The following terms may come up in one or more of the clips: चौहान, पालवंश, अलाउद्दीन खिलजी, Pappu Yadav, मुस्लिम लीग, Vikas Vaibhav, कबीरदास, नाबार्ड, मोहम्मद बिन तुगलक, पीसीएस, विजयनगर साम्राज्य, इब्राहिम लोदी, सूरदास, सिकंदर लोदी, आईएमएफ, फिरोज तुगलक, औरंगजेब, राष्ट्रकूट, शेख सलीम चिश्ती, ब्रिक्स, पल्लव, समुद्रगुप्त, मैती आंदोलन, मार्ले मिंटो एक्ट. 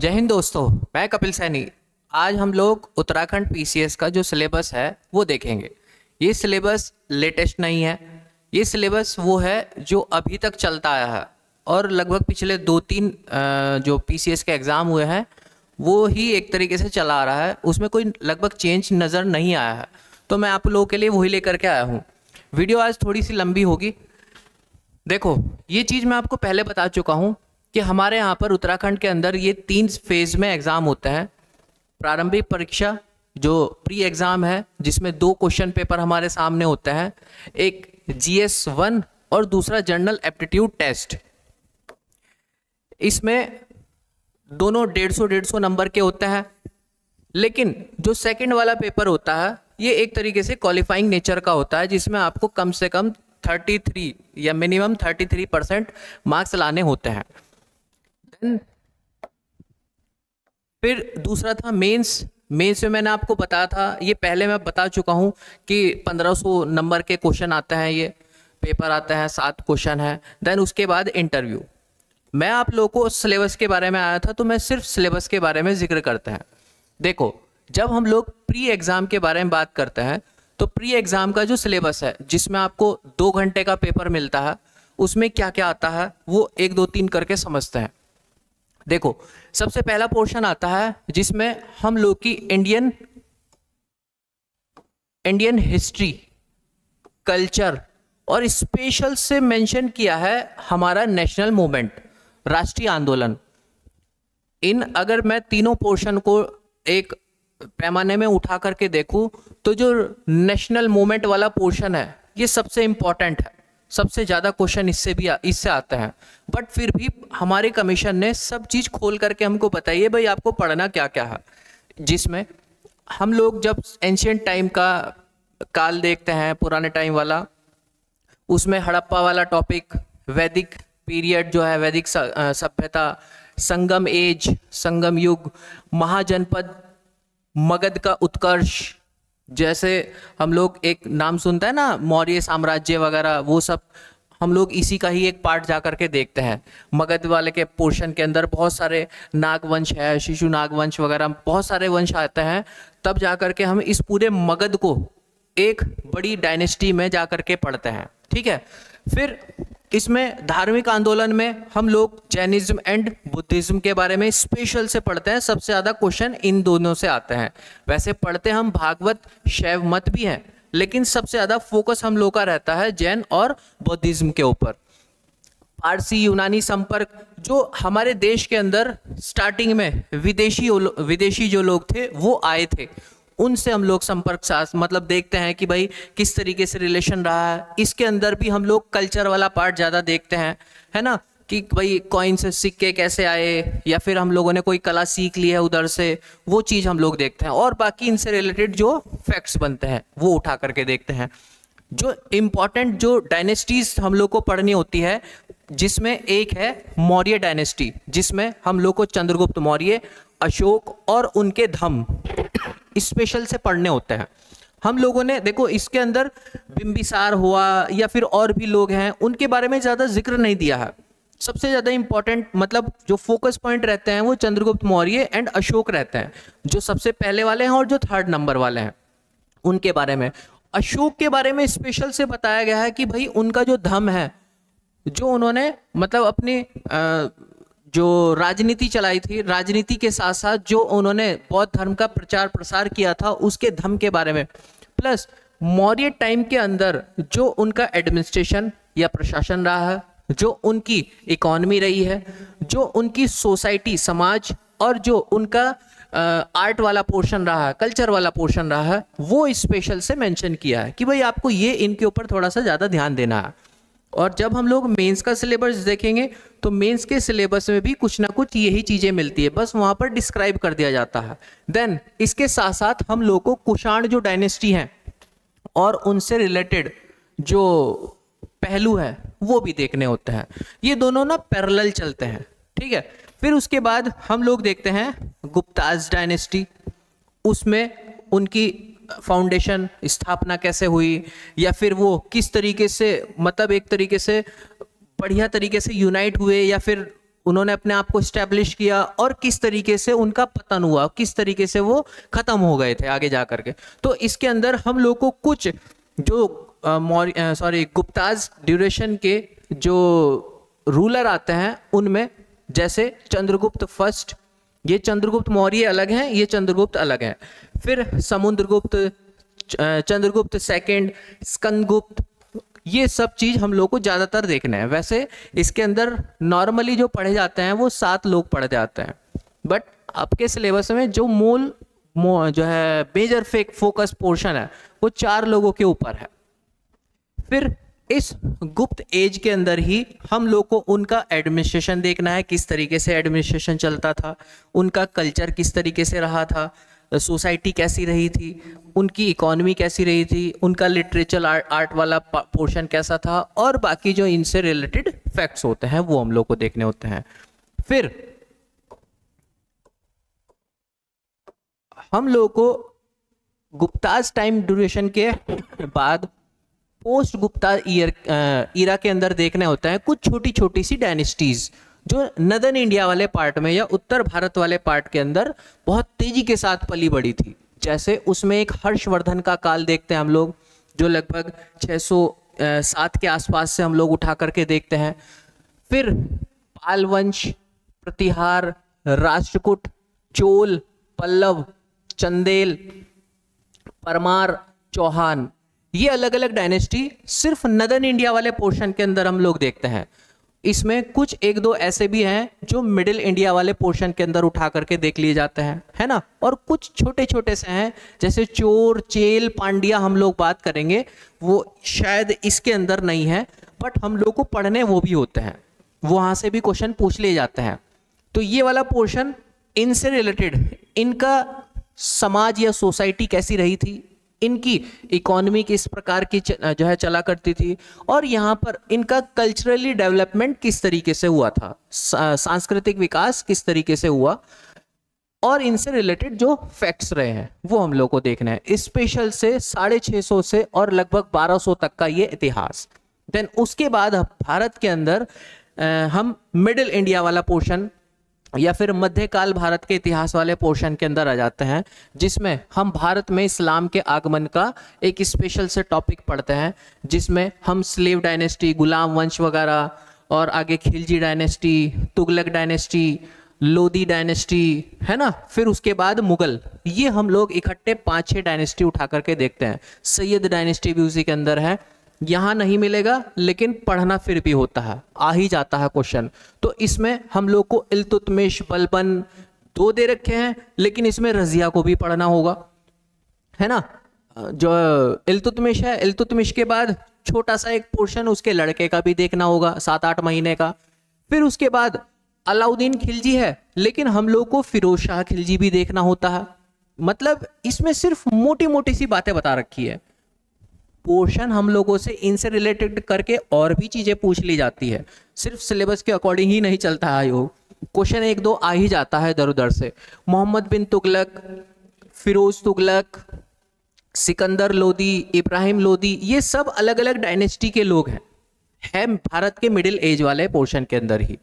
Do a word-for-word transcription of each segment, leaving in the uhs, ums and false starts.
जय हिंद दोस्तों, मैं कपिल सैनी। आज हम लोग उत्तराखंड पीसीएस का जो सिलेबस है वो देखेंगे। ये सिलेबस लेटेस्ट नहीं है, ये सिलेबस वो है जो अभी तक चलता आया है और लगभग पिछले दो तीन जो पीसीएस के एग्ज़ाम हुए हैं वो ही एक तरीके से चला आ रहा है, उसमें कोई लगभग चेंज नज़र नहीं आया है। तो मैं आप लोगों के लिए वही लेकर के आया हूँ। वीडियो आज थोड़ी सी लंबी होगी। देखो, ये चीज़ मैं आपको पहले बता चुका हूँ कि हमारे यहाँ पर उत्तराखंड के अंदर ये तीन फेज़ में एग्ज़ाम होते हैं। प्रारंभिक परीक्षा जो प्री एग्ज़ाम है, जिसमें दो क्वेश्चन पेपर हमारे सामने होते हैं, एक जी एस वन और दूसरा जनरल एप्टीट्यूड टेस्ट। इसमें दोनों डेढ़ सौ डेढ़ सौ नंबर के होते हैं। लेकिन जो सेकंड वाला पेपर होता है ये एक तरीके से क्वालिफाइंग नेचर का होता है, जिसमें आपको कम से कम थर्टी थ्री या minimum thirty three percent marks लाने होते हैं। फिर दूसरा था मेंस। मेंस में मैंने आपको बताया था, ये पहले मैं बता चुका हूँ कि पंद्रह सौ नंबर के क्वेश्चन आते हैं, ये पेपर आते हैं, सात क्वेश्चन है। देन उसके बाद इंटरव्यू। मैं आप लोगों को सिलेबस के बारे में आया था तो मैं सिर्फ सिलेबस के बारे में जिक्र करते हैं। देखो, जब हम लोग प्री एग्ज़ाम के बारे में बात करते हैं तो प्री एग्ज़ाम का जो सिलेबस है, जिसमें आपको दो घंटे का पेपर मिलता है, उसमें क्या क्या आता है वो एक दो तीन करके समझते हैं। देखो, सबसे पहला पोर्शन आता है जिसमें हम लोग की इंडियन इंडियन हिस्ट्री, कल्चर और स्पेशल से मेंशन किया है हमारा नेशनल मूवमेंट, राष्ट्रीय आंदोलन। इन अगर मैं तीनों पोर्शन को एक पैमाने में उठा करके देखूं तो जो नेशनल मूवमेंट वाला पोर्शन है ये सबसे इंपॉर्टेंट है, सबसे ज़्यादा क्वेश्चन इससे भी इससे आता है। बट फिर भी हमारे कमीशन ने सब चीज़ खोल करके हमको बताइए भाई आपको पढ़ना क्या क्या है, जिसमें हम लोग जब एंशियंट टाइम का काल देखते हैं, पुराने टाइम वाला, उसमें हड़प्पा वाला टॉपिक, वैदिक पीरियड जो है, वैदिक सभ्यता, संगम एज, संगम युग, महाजनपद, मगध का उत्कर्ष, जैसे हम लोग एक नाम सुनते हैं ना मौर्य साम्राज्य वगैरह, वो सब हम लोग इसी का ही एक पार्ट जा करके देखते हैं। मगध वाले के पोर्शन के अंदर बहुत सारे नागवंश है, शिशु नागवंश वगैरह, बहुत सारे वंश आते हैं। तब जा करके हम इस पूरे मगध को एक बड़ी डायनेस्टी में जा करके पढ़ते हैं, ठीक है। फिर इसमें धार्मिक आंदोलन में हम लोग जैनिज्म एंड बुद्धिज्म के बारे में स्पेशल से पढ़ते हैं, सबसे ज़्यादा क्वेश्चन इन दोनों से आते हैं। वैसे पढ़ते हम भागवत, शैव मत भी हैं, लेकिन सबसे ज़्यादा फोकस हम लोग का रहता है जैन और बुद्धिज्म के ऊपर। पारसी यूनानी संपर्क जो हमारे देश के अंदर स्टार्टिंग में विदेशी विदेशी जो लोग थे वो आए थे, उनसे हम लोग संपर्क शास्त्र मतलब देखते हैं कि भाई किस तरीके से रिलेशन रहा है। इसके अंदर भी हम लोग कल्चर वाला पार्ट ज़्यादा देखते हैं, है ना, कि भाई कॉइन से सिक्के कैसे आए या फिर हम लोगों ने कोई कला सीख ली है उधर से, वो चीज़ हम लोग देखते हैं। और बाकी इनसे रिलेटेड जो फैक्ट्स बनते हैं वो उठा करके देखते हैं। जो इम्पॉर्टेंट जो डायनेस्टीज हम लोग को पढ़नी होती है, जिसमें एक है मौर्य डायनेस्टी, जिसमें हम लोग को चंद्रगुप्त मौर्य, अशोक और उनके धम स्पेशल से पढ़ने होते हैं हम लोगों ने। देखो, इसके अंदर बिंबिसार हुआ या फिर और भी लोग हैं, उनके बारे में ज़्यादा जिक्र नहीं दिया है। सबसे ज़्यादा इम्पॉर्टेंट मतलब जो फोकस पॉइंट रहते हैं वो चंद्रगुप्त मौर्य एंड अशोक रहते हैं, जो सबसे पहले वाले हैं और जो थर्ड नंबर वाले हैं उनके बारे में। अशोक के बारे में स्पेशल से बताया गया है कि भाई उनका जो धम है, जो उन्होंने मतलब अपनी आ, जो राजनीति चलाई थी, राजनीति के साथ साथ जो उन्होंने बौद्ध धर्म का प्रचार प्रसार किया था उसके धर्म के बारे में, प्लस मौर्य टाइम के अंदर जो उनका एडमिनिस्ट्रेशन या प्रशासन रहा है, जो उनकी इकोनॉमी रही है, जो उनकी सोसाइटी, समाज, और जो उनका आर्ट वाला पोर्शन रहा है, कल्चर वाला पोर्शन रहा है, वो स्पेशल से मेंशन किया है कि भाई आपको ये इनके ऊपर थोड़ा सा ज़्यादा ध्यान देना है। और जब हम लोग मेंस का सिलेबस देखेंगे तो मेंस के सिलेबस में भी कुछ ना कुछ यही चीज़ें मिलती है, बस वहाँ पर डिस्क्राइब कर दिया जाता है। देन इसके साथ साथ हम लोग को कुषाण जो डायनेस्टी हैं और उनसे रिलेटेड जो पहलू है वो भी देखने होते हैं। ये दोनों ना पैरेलल चलते हैं, ठीक है। फिर उसके बाद हम लोग देखते हैं गुप्ताज डायनेस्टी, उसमें उनकी फाउंडेशन स्थापना कैसे हुई या फिर वो किस तरीके से मतलब एक तरीके से बढ़िया तरीके से यूनाइट हुए या फिर उन्होंने अपने आप को स्टैब्लिश किया और किस तरीके से उनका पतन हुआ, किस तरीके से वो खत्म हो गए थे आगे जा करके। तो इसके अंदर हम लोग को कुछ जो मौर्य सॉरी गुप्ताज ड्यूरेशन के जो रूलर आते हैं उनमें, जैसे चंद्रगुप्त फर्स्ट, ये चंद्रगुप्त मौर्य अलग हैं, ये चंद्रगुप्त अलग हैं, फिर समुद्रगुप्त, चंद्रगुप्त सेकंड, स्कंदगुप्त, ये सब चीज हम लोग को ज्यादातर देखना है। वैसे इसके अंदर नॉर्मली जो पढ़े जाते हैं वो सात लोग पढ़े जाते हैं, बट आपके सिलेबस में जो मूल जो है मेजर फेक फोकस पोर्शन है वो चार लोगों के ऊपर है। फिर इस गुप्त एज के अंदर ही हम लोग को उनका एडमिनिस्ट्रेशन देखना है, किस तरीके से एडमिनिस्ट्रेशन चलता था, उनका कल्चर किस तरीके से रहा था, सोसाइटी कैसी रही थी, उनकी इकोनॉमी कैसी रही थी, उनका लिटरेचर आर्ट वाला पोर्शन कैसा था, और बाकी जो इनसे रिलेटेड फैक्ट्स होते हैं वो हम लोग को देखने होते हैं। फिर हम लोग को गुप्ताज टाइम ड्यूरेशन के बाद पोस्ट गुप्ता ईयर ईरा के अंदर देखने होता है कुछ छोटी छोटी सी डायनेस्टीज जो नदर्न इंडिया वाले पार्ट में या उत्तर भारत वाले पार्ट के अंदर बहुत तेजी के साथ पली बढ़ी थी। जैसे उसमें एक हर्षवर्धन का काल देखते हैं हम लोग, जो लगभग छह सौ सात के आसपास से हम लोग उठा करके देखते हैं। फिर पालवंश, प्रतिहार, राष्ट्रकूट, चोल, पल्लव, चंदेल, परमार, चौहान, ये अलग अलग डायनेस्टी सिर्फ नदर्न इंडिया वाले पोर्शन के अंदर हम लोग देखते हैं। इसमें कुछ एक दो ऐसे भी हैं जो मिडिल इंडिया वाले पोर्शन के अंदर उठा करके देख लिए जाते हैं, है ना, और कुछ छोटे छोटे से हैं जैसे चोर, चेल, पांड्या, हम लोग बात करेंगे वो शायद इसके अंदर नहीं है, बट हम लोग को पढ़ने वो भी होते हैं, वहाँ से भी क्वेश्चन पूछ लिए जाते हैं। तो ये वाला पोर्शन इनसे रिलेटेड, इनका समाज या सोसाइटी कैसी रही थी, इनकी इकोनॉमी किस प्रकार की जो है चला करती थी, और यहाँ पर इनका कल्चरली डेवलपमेंट किस तरीके से हुआ था, सांस्कृतिक विकास किस तरीके से हुआ, और इनसे रिलेटेड जो फैक्ट्स रहे हैं वो हम लोग को देखना है। स्पेशल से साढ़े छः सौ से और लगभग बारह सौ तक का ये इतिहास। देन उसके बाद भारत के अंदर हम मिडिल इंडिया वाला पोर्शन या फिर मध्यकाल भारत के इतिहास वाले पोर्शन के अंदर आ जाते हैं, जिसमें हम भारत में इस्लाम के आगमन का एक स्पेशल से टॉपिक पढ़ते हैं, जिसमें हम स्लेव डायनेस्टी, गुलाम वंश वगैरह, और आगे Khilji dynasty, Tughlaq dynasty, Lodi dynasty, है ना, फिर उसके बाद मुगल, ये हम लोग इकट्ठे पाँच छः डायनेस्टी उठा करके देखते हैं। सैयद डायनेस्टी भी उसी के अंदर है, यहाँ नहीं मिलेगा लेकिन पढ़ना फिर भी होता है, आ ही जाता है क्वेश्चन। तो इसमें हम लोग को इल्तुतमिश, बलबन दो दे रखे हैं, लेकिन इसमें रज़िया को भी पढ़ना होगा, है ना। जो इल्तुतमिश है, इल्तुतमिश के बाद छोटा सा एक पोर्शन उसके लड़के का भी देखना होगा, सात आठ महीने का। फिर उसके बाद अलाउद्दीन खिलजी है, लेकिन हम लोग को फिरोज शाह खिलजी भी देखना होता है। मतलब इसमें सिर्फ मोटी मोटी सी बातें बता रखी है, पोर्शन हम लोगों से इनसे रिलेटेड करके और भी चीज़ें पूछ ली जाती है, सिर्फ सिलेबस के अकॉर्डिंग ही नहीं चलता है। यो क्वेश्चन एक दो आ ही जाता है इधर उधर से। मोहम्मद बिन तुगलक, फिरोज तुगलक, सिकंदर लोदी, इब्राहिम लोदी, ये सब अलग अलग डायनेस्टी के लोग हैं हैं भारत के मिडिल एज वाले पोर्शन के अंदर ही।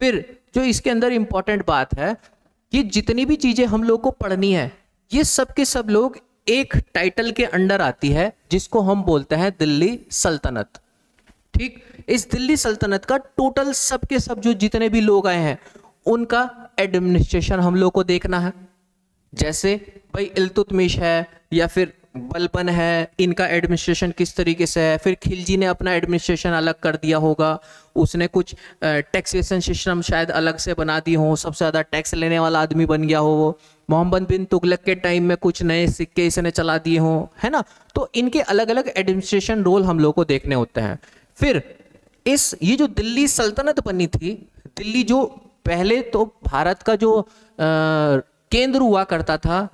फिर जो इसके अंदर इम्पॉर्टेंट बात है कि जितनी भी चीज़ें हम लोग को पढ़नी है ये सब के सब लोग एक टाइटल के अंडर आती है, जिसको हम बोलते हैं दिल्ली सल्तनत। ठीक, इस दिल्ली सल्तनत का टोटल सब के सब जो जितने भी लोग आए हैं उनका एडमिनिस्ट्रेशन हम लोग को देखना है। जैसे भाई इल्तुतमिश है या फिर बलबन है, इनका एडमिनिस्ट्रेशन किस तरीके से है। फिर खिलजी ने अपना एडमिनिस्ट्रेशन अलग कर दिया होगा, उसने कुछ टैक्सेशन सिस्टम शायद अलग से बना दी हो, सबसे ज़्यादा टैक्स लेने वाला आदमी बन गया हो वो। मोहम्मद बिन तुगलक के टाइम में कुछ नए सिक्के इसने चला दिए हों, है ना। तो इनके अलग अलग एडमिनिस्ट्रेशन रोल हम लोग को देखने होते हैं। फिर इस ये जो दिल्ली सल्तनत बनी थी, दिल्ली जो पहले तो भारत का जो आ, केंद्र हुआ करता था,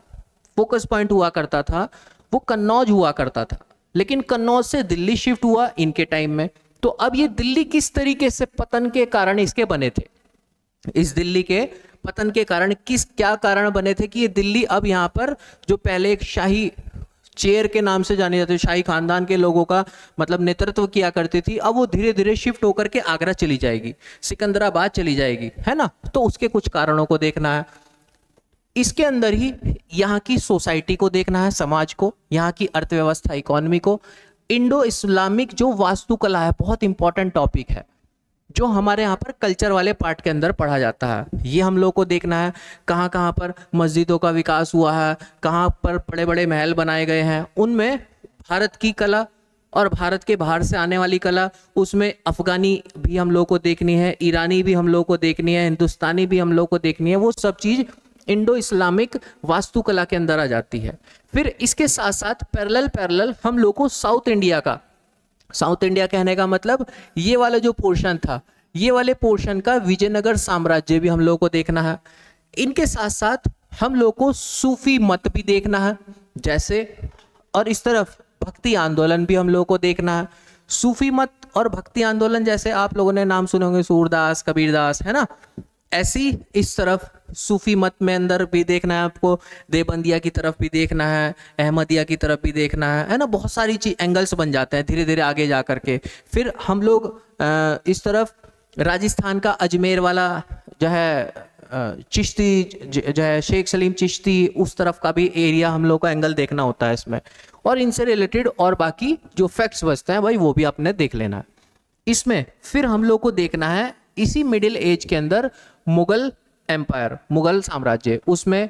फोकस पॉइंट हुआ करता था, वो कन्नौज हुआ करता था, लेकिन कन्नौज से दिल्ली शिफ्ट हुआ इनके टाइम में। तो अब ये दिल्ली किस तरीके से पतन के कारण इसके बने थे, इस दिल्ली के पतन के कारण किस क्या कारण बने थे कि ये दिल्ली अब यहाँ पर जो पहले एक शाही चेयर के नाम से जानी जाती है, शाही खानदान के लोगों का मतलब नेतृत्व किया करती थी। अब वो धीरे धीरे शिफ्ट होकर के आगरा चली जाएगी, सिकंदराबाद चली जाएगी, है ना। तो उसके कुछ कारणों को देखना है, इसके अंदर ही यहाँ की सोसाइटी को देखना है, समाज को, यहाँ की अर्थव्यवस्था, इकोनॉमी को, इंडो इस्लामिक जो वास्तुकला है बहुत इंपॉर्टेंट टॉपिक है जो हमारे यहाँ पर कल्चर वाले पार्ट के अंदर पढ़ा जाता है। ये हम लोग को देखना है कहाँ कहाँ पर मस्जिदों का विकास हुआ है, कहाँ पर बड़े बड़े महल बनाए गए हैं, उनमें भारत की कला और भारत के बाहर से आने वाली कला, उसमें अफगानी भी हम लोग को देखनी है, ईरानी भी हम लोग को देखनी है, हिंदुस्तानी भी हम लोग को देखनी है, वो सब चीज़ इंडो इस्लामिक वास्तुकला के अंदर आ जाती है। फिर इसके साथ साथ पैरेलल पैरेलल हम लोग को साउथ इंडिया का, साउथ इंडिया कहने का मतलब ये वाला जो पोर्शन था, ये वाले पोर्शन का विजयनगर साम्राज्य भी हम लोगों को देखना है। इनके साथ साथ हम लोग को सूफी मत भी देखना है, जैसे और इस तरफ भक्ति आंदोलन भी हम लोगों को देखना है। सूफी मत और भक्ति आंदोलन जैसे आप लोगों ने नाम सुने होंगे, सूरदास, कबीरदास, है ना। ऐसी इस तरफ सूफी मत में अंदर भी देखना है आपको, देवबंदिया की तरफ भी देखना है, अहमदिया की तरफ भी देखना है, है ना। बहुत सारी चीज एंगल्स बन जाते हैं धीरे धीरे आगे जा करके। फिर हम लोग इस तरफ राजस्थान का अजमेर वाला जो है चिश्ती, जो है शेख सलीम चिश्ती, उस तरफ का भी एरिया हम लोग का एंगल देखना होता है इसमें। और इनसे रिलेटेड और बाकी जो फैक्ट्स बचते हैं भाई वो भी आपने देख लेना है इसमें। फिर हम लोग को देखना है इसी मिडिल एज के अंदर मुगल एम्पायर, मुगल साम्राज्य, उसमें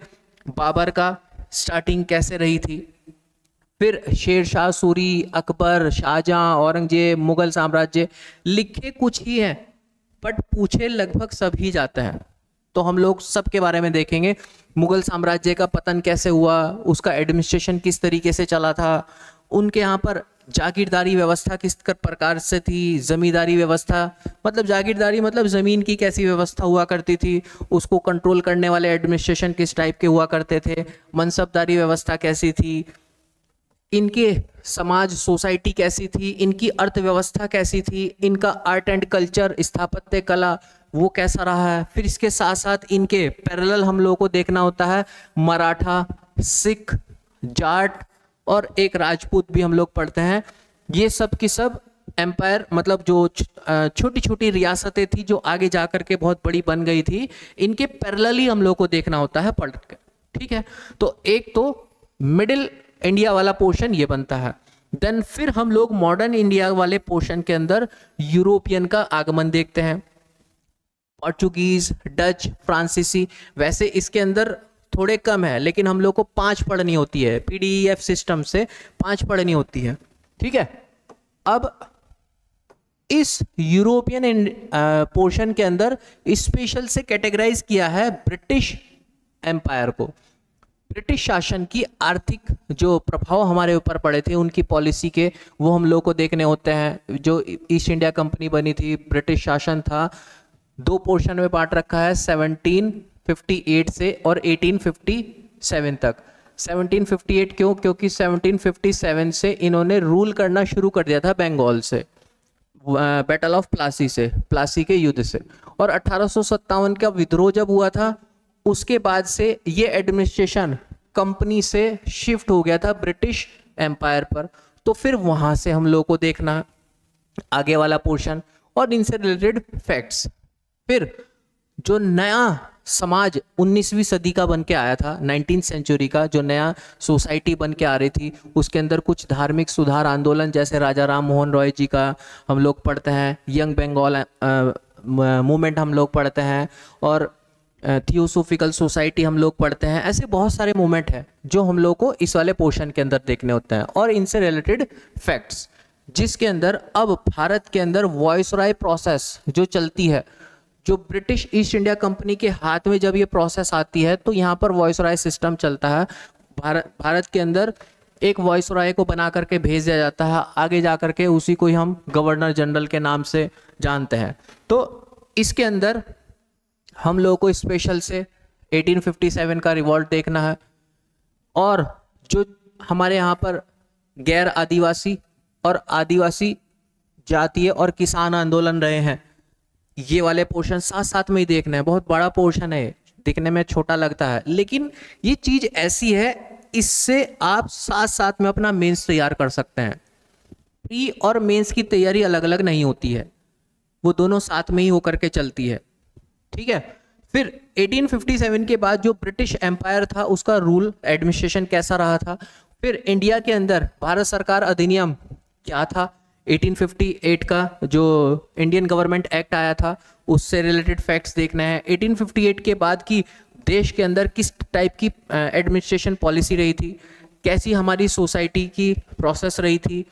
बाबर का स्टार्टिंग कैसे रही थी, फिर शेर शाह सूरी, अकबर, शाहजहां, औरंगजेब, मुगल साम्राज्य। लिखे कुछ ही हैं बट पूछे लगभग सब ही जाते हैं, तो हम लोग सब के बारे में देखेंगे। मुगल साम्राज्य का पतन कैसे हुआ, उसका एडमिनिस्ट्रेशन किस तरीके से चला था, उनके यहाँ पर जागीरदारी व्यवस्था किस प्रकार से थी, जमींदारी व्यवस्था, मतलब जागीरदारी मतलब ज़मीन की कैसी व्यवस्था हुआ करती थी, उसको कंट्रोल करने वाले एडमिनिस्ट्रेशन किस टाइप के हुआ करते थे, मनसबदारी व्यवस्था कैसी थी, इनके समाज सोसाइटी कैसी थी, इनकी अर्थव्यवस्था कैसी थी, इनका आर्ट एंड कल्चर, स्थापत्य कला वो कैसा रहा है। फिर इसके साथ साथ इनके पैरेलल हम लोगों को देखना होता है मराठा, सिख, जाट और एक राजपूत भी हम लोग पढ़ते हैं। ये सब की सब एम्पायर मतलब जो छोटी छोटी रियासतें थी जो आगे जा कर के बहुत बड़ी बन गई थी, इनके पैरेलल ही हम लोग को देखना होता है पढ़ कर, ठीक है। तो एक तो मिडिल इंडिया वाला पोर्शन ये बनता है। देन फिर हम लोग मॉडर्न इंडिया वाले पोर्शन के अंदर यूरोपियन का आगमन देखते हैं, पोर्चुगीज, डच, फ्रांसीसी। वैसे इसके अंदर थोड़े कम है लेकिन हम लोग को पांच पढ़नी होती है, पीडीएफ सिस्टम से पांच पढ़नी होती है, ठीक है। अब इस यूरोपियन पोर्शन के अंदर स्पेशल से कैटेगराइज किया है ब्रिटिश एम्पायर को, ब्रिटिश शासन की आर्थिक जो प्रभाव हमारे ऊपर पड़े थे, उनकी पॉलिसी के वो हम लोग को देखने होते हैं। जो ईस्ट इंडिया कंपनी बनी थी, ब्रिटिश शासन था, दो पोर्शन में बांट रखा है, सेवनटीन अठारह सौ अट्ठावन से और अठारह सौ सत्तावन तक। सत्रह सौ अट्ठावन क्यों? क्योंकि सत्रह सौ सत्तावन से इन्होंने रूल करना शुरू कर दिया था बंगाल से, बैटल ऑफ प्लासी से, प्लासी के युद्ध से। और अठारह सौ सत्तावन का विद्रोह जब हुआ था उसके बाद से ये एडमिनिस्ट्रेशन कंपनी से शिफ्ट हो गया था ब्रिटिश एम्पायर पर। तो फिर वहाँ से हम लोगों को देखना आगे वाला पोर्शन और इनसे रिलेटेड फैक्ट्स। फिर जो नया समाज उन्नीसवीं सदी का बन के आया था, नाइनटीन सेंचुरी का जो नया सोसाइटी बन के आ रही थी, उसके अंदर कुछ धार्मिक सुधार आंदोलन जैसे राजा राम मोहन रॉय जी का हम लोग पढ़ते हैं, यंग बंगाल मूवमेंट हम लोग पढ़ते हैं, और थियोसोफिकल सोसाइटी हम लोग पढ़ते हैं। ऐसे बहुत सारे मूवमेंट हैं जो हम लोग को इस वाले पोर्शन के अंदर देखने होते हैं और इनसे रिलेटेड फैक्ट्स, जिसके अंदर अब भारत के अंदर वॉयसराय प्रोसेस जो चलती है, जो ब्रिटिश ईस्ट इंडिया कंपनी के हाथ में जब ये प्रोसेस आती है तो यहाँ पर वॉयसराय सिस्टम चलता है। भारत भारत के अंदर एक वॉयसराय को बना करके भेज दिया जाता है, आगे जा करके उसी को ही हम गवर्नर जनरल के नाम से जानते हैं। तो इसके अंदर हम लोगों को स्पेशल से अठारह सौ सत्तावन का रिवॉल्ट देखना है। और जो हमारे यहाँ पर गैर आदिवासी और आदिवासी जातीय और किसान आंदोलन रहे हैं, ये वाले पोर्शन साथ साथ में ही देखना है। बहुत बड़ा पोर्शन है, दिखने में छोटा लगता है लेकिन ये चीज़ ऐसी है, इससे आप साथ साथ में अपना मेंस तैयार कर सकते हैं। प्री और मेंस की तैयारी अलग अलग नहीं होती है, वो दोनों साथ में ही होकर के चलती है। ठीक है, फिर अठारह सौ सत्तावन के बाद जो ब्रिटिश एम्पायर था उसका रूल एडमिनिस्ट्रेशन कैसा रहा था, फिर इंडिया के अंदर भारत सरकार अधिनियम क्या था, अठारह सौ अट्ठावन का जो इंडियन गवर्नमेंट एक्ट आया था उससे रिलेटेड फैक्ट्स देखना है। अठारह सौ अट्ठावन के बाद की देश के अंदर किस टाइप की एडमिनिस्ट्रेशन पॉलिसी रही थी, कैसी हमारी सोसाइटी की प्रोसेस रही थी,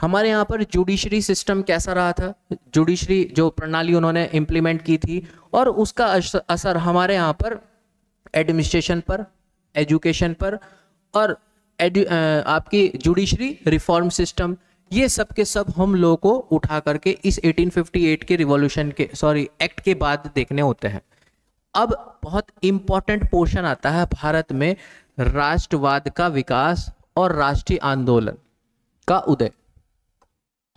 हमारे यहाँ पर जुडिशरी सिस्टम कैसा रहा था, जुडिशरी जो प्रणाली उन्होंने इम्प्लीमेंट की थी और उसका असर हमारे यहाँ पर एडमिनिस्ट्रेशन पर, एजुकेशन पर और एडु, आपकी जुडिशरी रिफॉर्म सिस्टम, ये सब के सब हम लोगों को उठा करके इस अठारह सौ अट्ठावन के रिवॉल्यूशन के सॉरी एक्ट के बाद देखने होते हैं। अब बहुत इम्पॉर्टेंट पोर्शन आता है भारत में राष्ट्रवाद का विकास और राष्ट्रीय आंदोलन का उदय।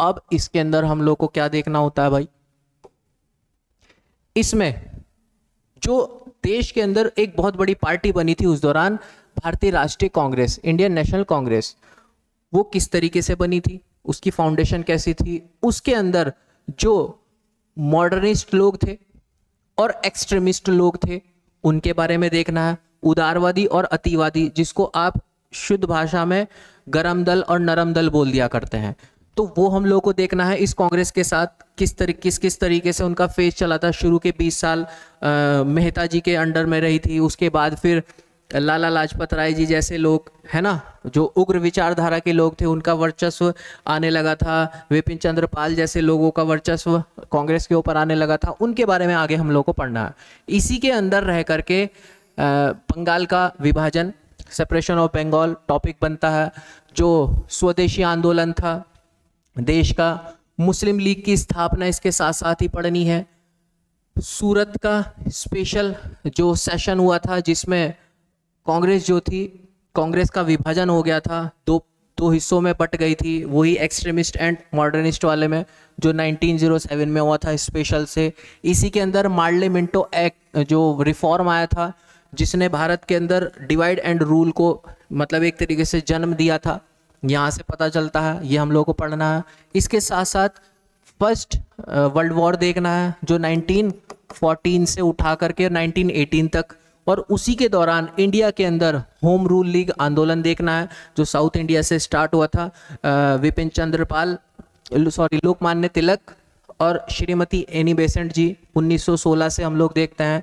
अब इसके अंदर हम लोग को क्या देखना होता है भाई, इसमें जो देश के अंदर एक बहुत बड़ी पार्टी बनी थी उस दौरान, भारतीय राष्ट्रीय कांग्रेस, इंडियन नेशनल कांग्रेस, वो किस तरीके से बनी थी, उसकी फाउंडेशन कैसी थी, उसके अंदर जो मॉडर्निस्ट लोग थे और एक्सट्रीमिस्ट लोग थे उनके बारे में देखना है, उदारवादी और अतिवादी, जिसको आप शुद्ध भाषा में गरम दल और नरम दल बोल दिया करते हैं, तो वो हम लोगों को देखना है। इस कांग्रेस के साथ किस तरीके किस किस तरीके से उनका फेज चला था, शुरू के बीस साल मेहता जी के अंडर में रही थी, उसके बाद फिर लाला लाजपत राय जी जैसे लोग है ना जो उग्र विचारधारा के लोग थे उनका वर्चस्व आने लगा था, विपिन चंद्र पाल जैसे लोगों का वर्चस्व कांग्रेस के ऊपर आने लगा था, उनके बारे में आगे हम लोग को पढ़ना है। इसी के अंदर रह करके बंगाल का विभाजन, सेपरेशन ऑफ बंगाल टॉपिक बनता है, जो स्वदेशी आंदोलन था देश का, मुस्लिम लीग की स्थापना इसके साथ साथ ही पढ़नी है, सूरत का स्पेशल जो सेशन हुआ था जिसमें कांग्रेस जो थी, कांग्रेस का विभाजन हो गया था, दो दो हिस्सों में बट गई थी, वही एक्सट्रीमिस्ट एंड मॉडर्निस्ट वाले में जो उन्नीस सौ सात में हुआ था स्पेशल से। इसी के अंदर मार्ले मिंटो एक्ट जो रिफॉर्म आया था जिसने भारत के अंदर डिवाइड एंड रूल को मतलब एक तरीके से जन्म दिया था, यहाँ से पता चलता है, ये हम लोगों को पढ़ना है। इसके साथ साथ फर्स्ट वर्ल्ड वॉर देखना है जो नाइनटीन फोर्टीन से उठा करके नाइनटीन एटीन तक, और उसी के दौरान इंडिया के अंदर होम रूल लीग आंदोलन देखना है जो साउथ इंडिया से स्टार्ट हुआ था, विपिन चंद्रपाल सॉरी लोकमान्य तिलक और श्रीमती एनी बेसेंट जी, उन्नीस सौ सोलह से हम लोग देखते हैं।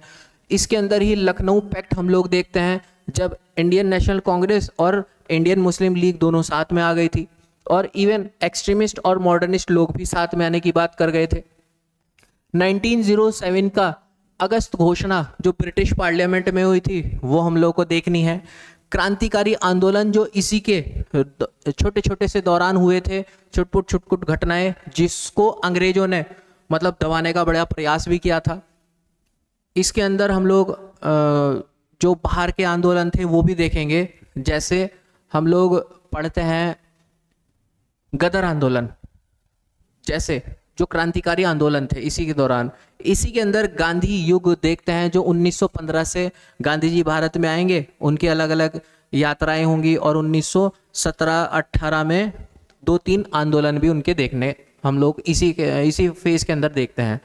इसके अंदर ही लखनऊ पैक्ट हम लोग देखते हैं जब इंडियन नेशनल कांग्रेस और इंडियन मुस्लिम लीग दोनों साथ में आ गई थी, और इवन एक्सट्रीमिस्ट और मॉडर्निस्ट लोग भी साथ में आने की बात कर गए थे। नाइनटीन ओ सेवन का अगस्त घोषणा जो ब्रिटिश पार्लियामेंट में हुई थी वो हम लोगों को देखनी है। क्रांतिकारी आंदोलन जो इसी के छोटे छोटे से दौरान हुए थे, छुटपुट छुटपुट घटनाएं जिसको अंग्रेजों ने मतलब दबाने का बड़ा प्रयास भी किया था। इसके अंदर हम लोग जो बाहर के आंदोलन थे वो भी देखेंगे, जैसे हम लोग पढ़ते हैं गदर आंदोलन जैसे जो क्रांतिकारी आंदोलन थे इसी के दौरान। इसी के अंदर गांधी युग देखते हैं जो उन्नीस सौ पंद्रह से गांधी जी भारत में आएंगे, उनकी अलग अलग यात्राएं होंगी, और उन्नीस सौ सत्रह अठारह में दो तीन आंदोलन भी उनके देखने हम लोग इसी के इसी फेज के अंदर देखते हैं।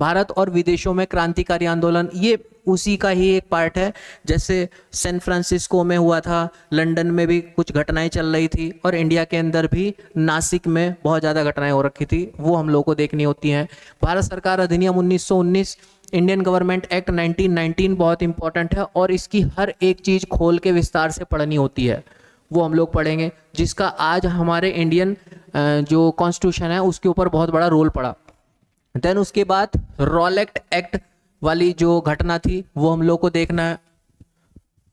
भारत और विदेशों में क्रांतिकारी आंदोलन ये उसी का ही एक पार्ट है, जैसे सैन फ्रांसिस्को में हुआ था, लंदन में भी कुछ घटनाएं चल रही थी, और इंडिया के अंदर भी नासिक में बहुत ज़्यादा घटनाएं हो रखी थी, वो हम लोगों को देखनी होती हैं। भारत सरकार अधिनियम उन्नीस सौ उन्नीस, Indian government act nineteen nineteen बहुत इंपॉर्टेंट है और इसकी हर एक चीज़ खोल के विस्तार से पढ़नी होती है, वो हम लोग पढ़ेंगे, जिसका आज हमारे इंडियन जो कॉन्स्टिट्यूशन है उसके ऊपर बहुत बड़ा रोल पड़ा। देन उसके बाद रॉलेक्ट एक्ट वाली जो घटना थी वो हम लोग को देखना है,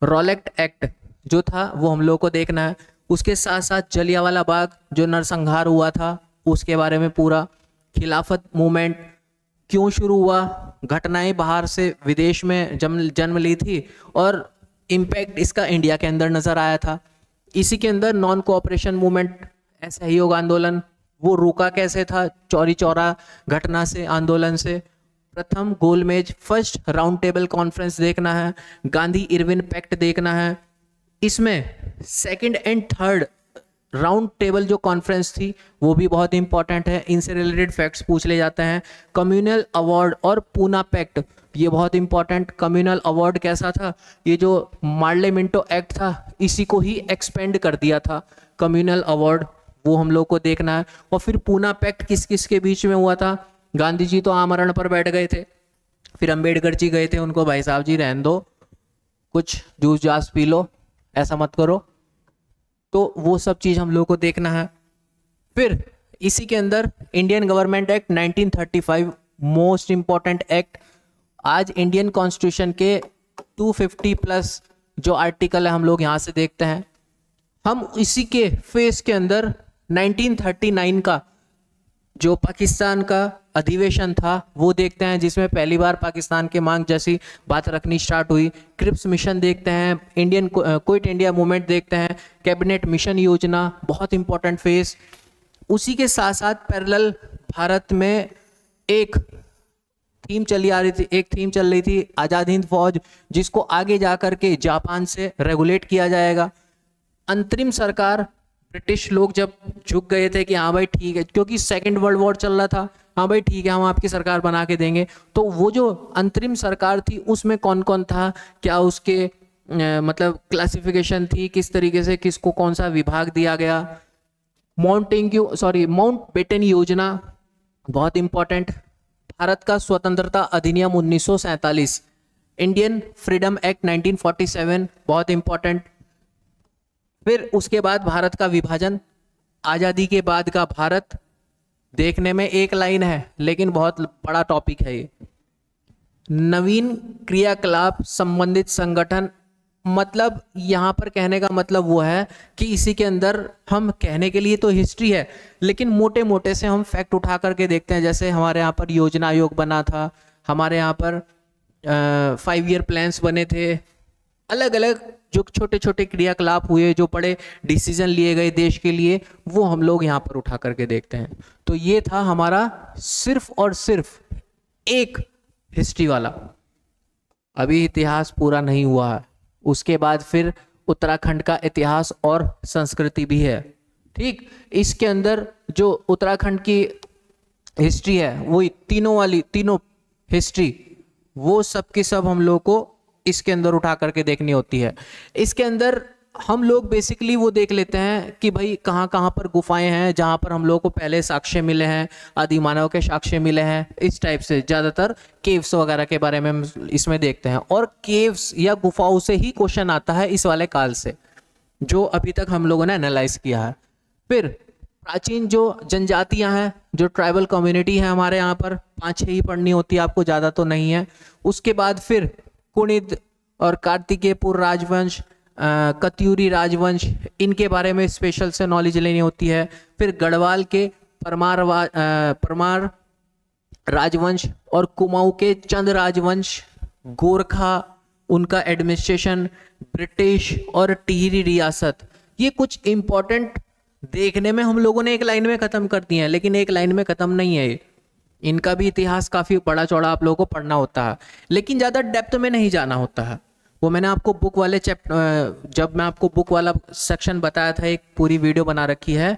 रॉलेक्ट एक्ट जो था वो हम लोग को देखना है। उसके साथ साथ जलियांवाला बाग जो नरसंहार हुआ था उसके बारे में पूरा, खिलाफत मूवमेंट क्यों शुरू हुआ, घटनाएं बाहर से विदेश में जन्म जन्म ली थी और इम्पैक्ट इसका इंडिया के अंदर नज़र आया था। इसी के अंदर नॉन कोऑपरेशन मूवमेंट, असहयोग आंदोलन, वो रुका कैसे था चौरी चौरा घटना से, आंदोलन से। प्रथम गोलमेज फर्स्ट राउंड टेबल कॉन्फ्रेंस देखना है, गांधी इरविन पैक्ट देखना है, इसमें second and third round table जो कॉन्फ्रेंस थी वो भी बहुत इंपॉर्टेंट है, इनसे रिलेटेड फैक्ट्स पूछ ले जाते हैं। कम्युनल अवार्ड और पूना पैक्ट, ये बहुत इंपॉर्टेंट। कम्युनल अवार्ड कैसा था, ये जो मार्ले मिंटो एक्ट था इसी को ही एक्सपेंड कर दिया था कम्युनल अवार्ड, वो हम लोग को देखना है। और फिर पूना पैक्ट किस किस के बीच में हुआ था, गांधी जी तो आमरण पर बैठ गए थे, फिर अम्बेडकर जी गए थे, उनको भाई साहब जी रहने दो, कुछ जूस जास पी लो, ऐसा मत करो, तो वो सब चीज़ हम लोग को देखना है। फिर इसी के अंदर Indian government act nineteen thirty five, most important act. आज इंडियन कॉन्स्टिट्यूशन के टू फिफ्टी प्लस जो आर्टिकल है हम लोग यहाँ से देखते हैं। हम इसी के फेस के अंदर नाइनटीन थर्टी नाइन का जो पाकिस्तान का अधिवेशन था वो देखते हैं, जिसमें पहली बार पाकिस्तान के मांग जैसी बात रखनी स्टार्ट हुई। क्रिप्स मिशन देखते हैं, इंडियन क्विट इंडिया मूवमेंट देखते हैं, कैबिनेट मिशन योजना बहुत इंपॉर्टेंट फेस। उसी के साथ साथ पैरेलल भारत में एक थीम चली आ रही थी, एक थीम चल रही थी आज़ाद हिंद फौज, जिसको आगे जा कर के जापान से रेगुलेट किया जाएगा। अंतरिम सरकार ब्रिटिश लोग जब झुक गए थे कि हाँ भाई ठीक है, क्योंकि सेकेंड वर्ल्ड वॉर चल रहा था, हाँ भाई ठीक है हम आपकी सरकार बना के देंगे, तो वो जो अंतरिम सरकार थी उसमें कौन कौन था, क्या उसके आ, मतलब क्लासिफिकेशन थी, किस तरीके से किसको कौन सा विभाग दिया गया। माउंट एंग्यू सॉरी माउंट बेटन योजना बहुत इंपॉर्टेंट। भारत का स्वतंत्रता अधिनियम उन्नीस सौ सैंतालीस, Indian freedom act nineteen forty seven बहुत इंपॉर्टेंट। फिर उसके बाद भारत का विभाजन, आज़ादी के बाद का भारत, देखने में एक लाइन है लेकिन बहुत बड़ा टॉपिक है ये। नवीन क्रियाकलाप संबंधित संगठन, मतलब यहाँ पर कहने का मतलब वो है कि इसी के अंदर हम कहने के लिए तो हिस्ट्री है लेकिन मोटे मोटे से हम फैक्ट उठा करके देखते हैं। जैसे हमारे यहाँ पर योजना आयोग बना था, हमारे यहाँ पर फाइव ईयर प्लान्स बने थे, अलग अलग जो छोटे छोटे क्रियाकलाप हुए, जो बड़े डिसीजन लिए गए देश के लिए, वो हम लोग यहाँ पर उठा करके देखते हैं। तो ये था हमारा सिर्फ और सिर्फ एक हिस्ट्री वाला। अभी इतिहास पूरा नहीं हुआ है, उसके बाद फिर उत्तराखंड का इतिहास और संस्कृति भी है। ठीक, इसके अंदर जो उत्तराखंड की हिस्ट्री है वो तीनों वाली तीनों हिस्ट्री वो सब की सब हम लोग को इसके अंदर उठा करके देखनी होती है। इसके अंदर हम लोग बेसिकली वो देख लेते हैं कि भाई कहाँ कहाँ पर गुफाएं हैं जहाँ पर हम लोग को पहले साक्ष्य मिले हैं, आदि मानव के साक्ष्य मिले हैं, इस टाइप से ज़्यादातर केव्स वगैरह के बारे में इसमें देखते हैं। और केव्स या गुफाओं से ही क्वेश्चन आता है इस वाले काल से, जो अभी तक हम लोगों ने एनालाइज किया है। फिर प्राचीन जो जनजातियाँ हैं, जो ट्राइबल कम्युनिटी है हमारे यहाँ पर, पाँच छः ही पढ़नी होती है आपको, ज़्यादा तो नहीं है। उसके बाद फिर कुणिद और कार्तिकेयपुर राजवंश, कत्यूरी राजवंश, इनके बारे में स्पेशल से नॉलेज लेनी होती है। फिर गढ़वाल के परमार परमार राजवंश और कुमाऊं के चंद राजवंश, गोरखा, उनका एडमिनिस्ट्रेशन, ब्रिटिश और टिहरी रियासत, ये कुछ इम्पोर्टेंट देखने में हम लोगों ने एक लाइन में ख़त्म कर दिए हैं, लेकिन एक लाइन में ख़त्म नहीं है ये, इनका भी इतिहास काफ़ी बड़ा चौड़ा आप लोगों को पढ़ना होता है, लेकिन ज़्यादा डेप्थ में नहीं जाना होता है। वो मैंने आपको बुक वाले चैप्टर, जब मैं आपको बुक वाला सेक्शन बताया था, एक पूरी वीडियो बना रखी है,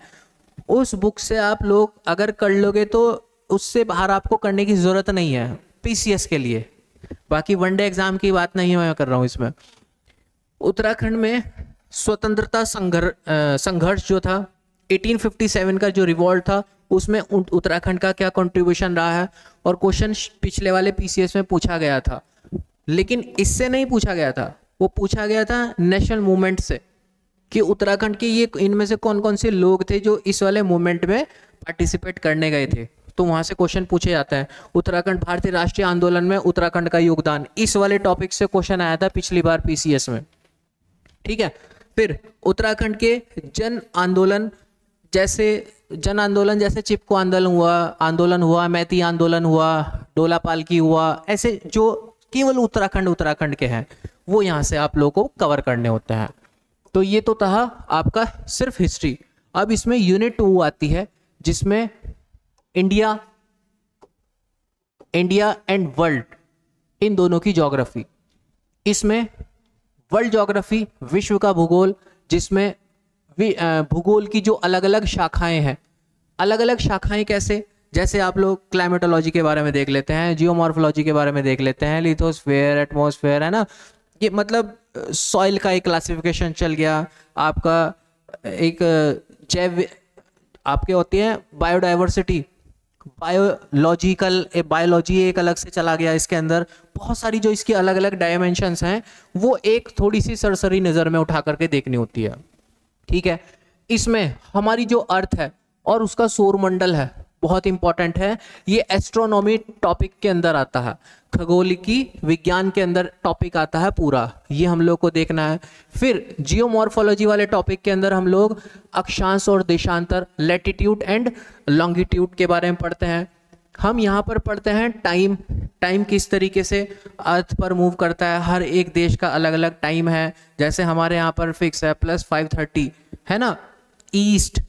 उस बुक से आप लोग अगर कर लोगे तो उससे बाहर आपको करने की ज़रूरत नहीं है पीसीएस के लिए। बाकी वनडे एग्ज़ाम की बात नहीं मैं कर रहा हूँ इसमें। उत्तराखंड में स्वतंत्रता संघर्ष संघर्ष जो था एटीन फिफ्टी सेवन का जो रिवॉल्ट था, उसमें उत्तराखंड का क्या कंट्रीब्यूशन रहा है, और क्वेश्चन पिछले वाले पीसीएस में पूछा गया था, लेकिन इससे नहीं पूछा गया था, वो पूछा गया था नेशनल मूवमेंट से कि उत्तराखंड के ये इनमें से कौन कौन से लोग थे जो इस वाले मूवमेंट में पार्टिसिपेट करने गए थे, तो वहाँ से क्वेश्चन पूछे जाते हैं। उत्तराखंड भारतीय राष्ट्रीय आंदोलन में उत्तराखंड का योगदान, इस वाले टॉपिक से क्वेश्चन आया था पिछली बार पीसीएस में, ठीक है। फिर उत्तराखंड के जन आंदोलन, जैसे जन आंदोलन जैसे चिपको आंदोलन हुआ आंदोलन हुआ मैती आंदोलन हुआ, डोला पालकी हुआ, ऐसे जो केवल उत्तराखंड उत्तराखंड के हैं वो यहाँ से आप लोगों को कवर करने होते हैं। तो ये तो था आपका सिर्फ हिस्ट्री। अब इसमें यूनिट टू आती है जिसमें इंडिया इंडिया एंड वर्ल्ड, इन दोनों की ज्योग्राफी, इसमें वर्ल्ड ज्योग्राफी, विश्व का भूगोल, जिसमें भूगोल की जो अलग अलग शाखाएं हैं, अलग अलग शाखाएं कैसे, जैसे आप लोग क्लाइमेटोलॉजी के बारे में देख लेते हैं, जियोमॉर्फोलॉजी के बारे में देख लेते हैं, लिथोस्फेयर, एटमॉस्फेयर, है ना, ये मतलब सॉइल का एक क्लासिफिकेशन चल गया आपका, एक जैव आपके होती है बायोडाइवर्सिटी, बायोलॉजिकल बायोलॉजी एक अलग से चला गया इसके अंदर, बहुत सारी जो इसकी अलग अलग डायमेंशंस हैं वो एक थोड़ी सी सरसरी नज़र में उठा करके देखनी होती है, ठीक है। इसमें हमारी जो अर्थ है और उसका सौरमंडल है बहुत इंपॉर्टेंट है, ये एस्ट्रोनॉमी टॉपिक के अंदर आता है, खगोलिकी विज्ञान के अंदर टॉपिक आता है पूरा, ये हम लोग को देखना है। फिर जियोमॉर्फोलॉजी वाले टॉपिक के अंदर हम लोग अक्षांश और देशांतर, लैटिट्यूड एंड लॉन्गिट्यूड के बारे में पढ़ते हैं। हम यहाँ पर पढ़ते हैं टाइम, टाइम किस तरीके से अर्थ पर मूव करता है, हर एक देश का अलग अलग टाइम है, जैसे हमारे यहाँ पर फिक्स है प्लस फाइव थर्टी है ना, ईस्ट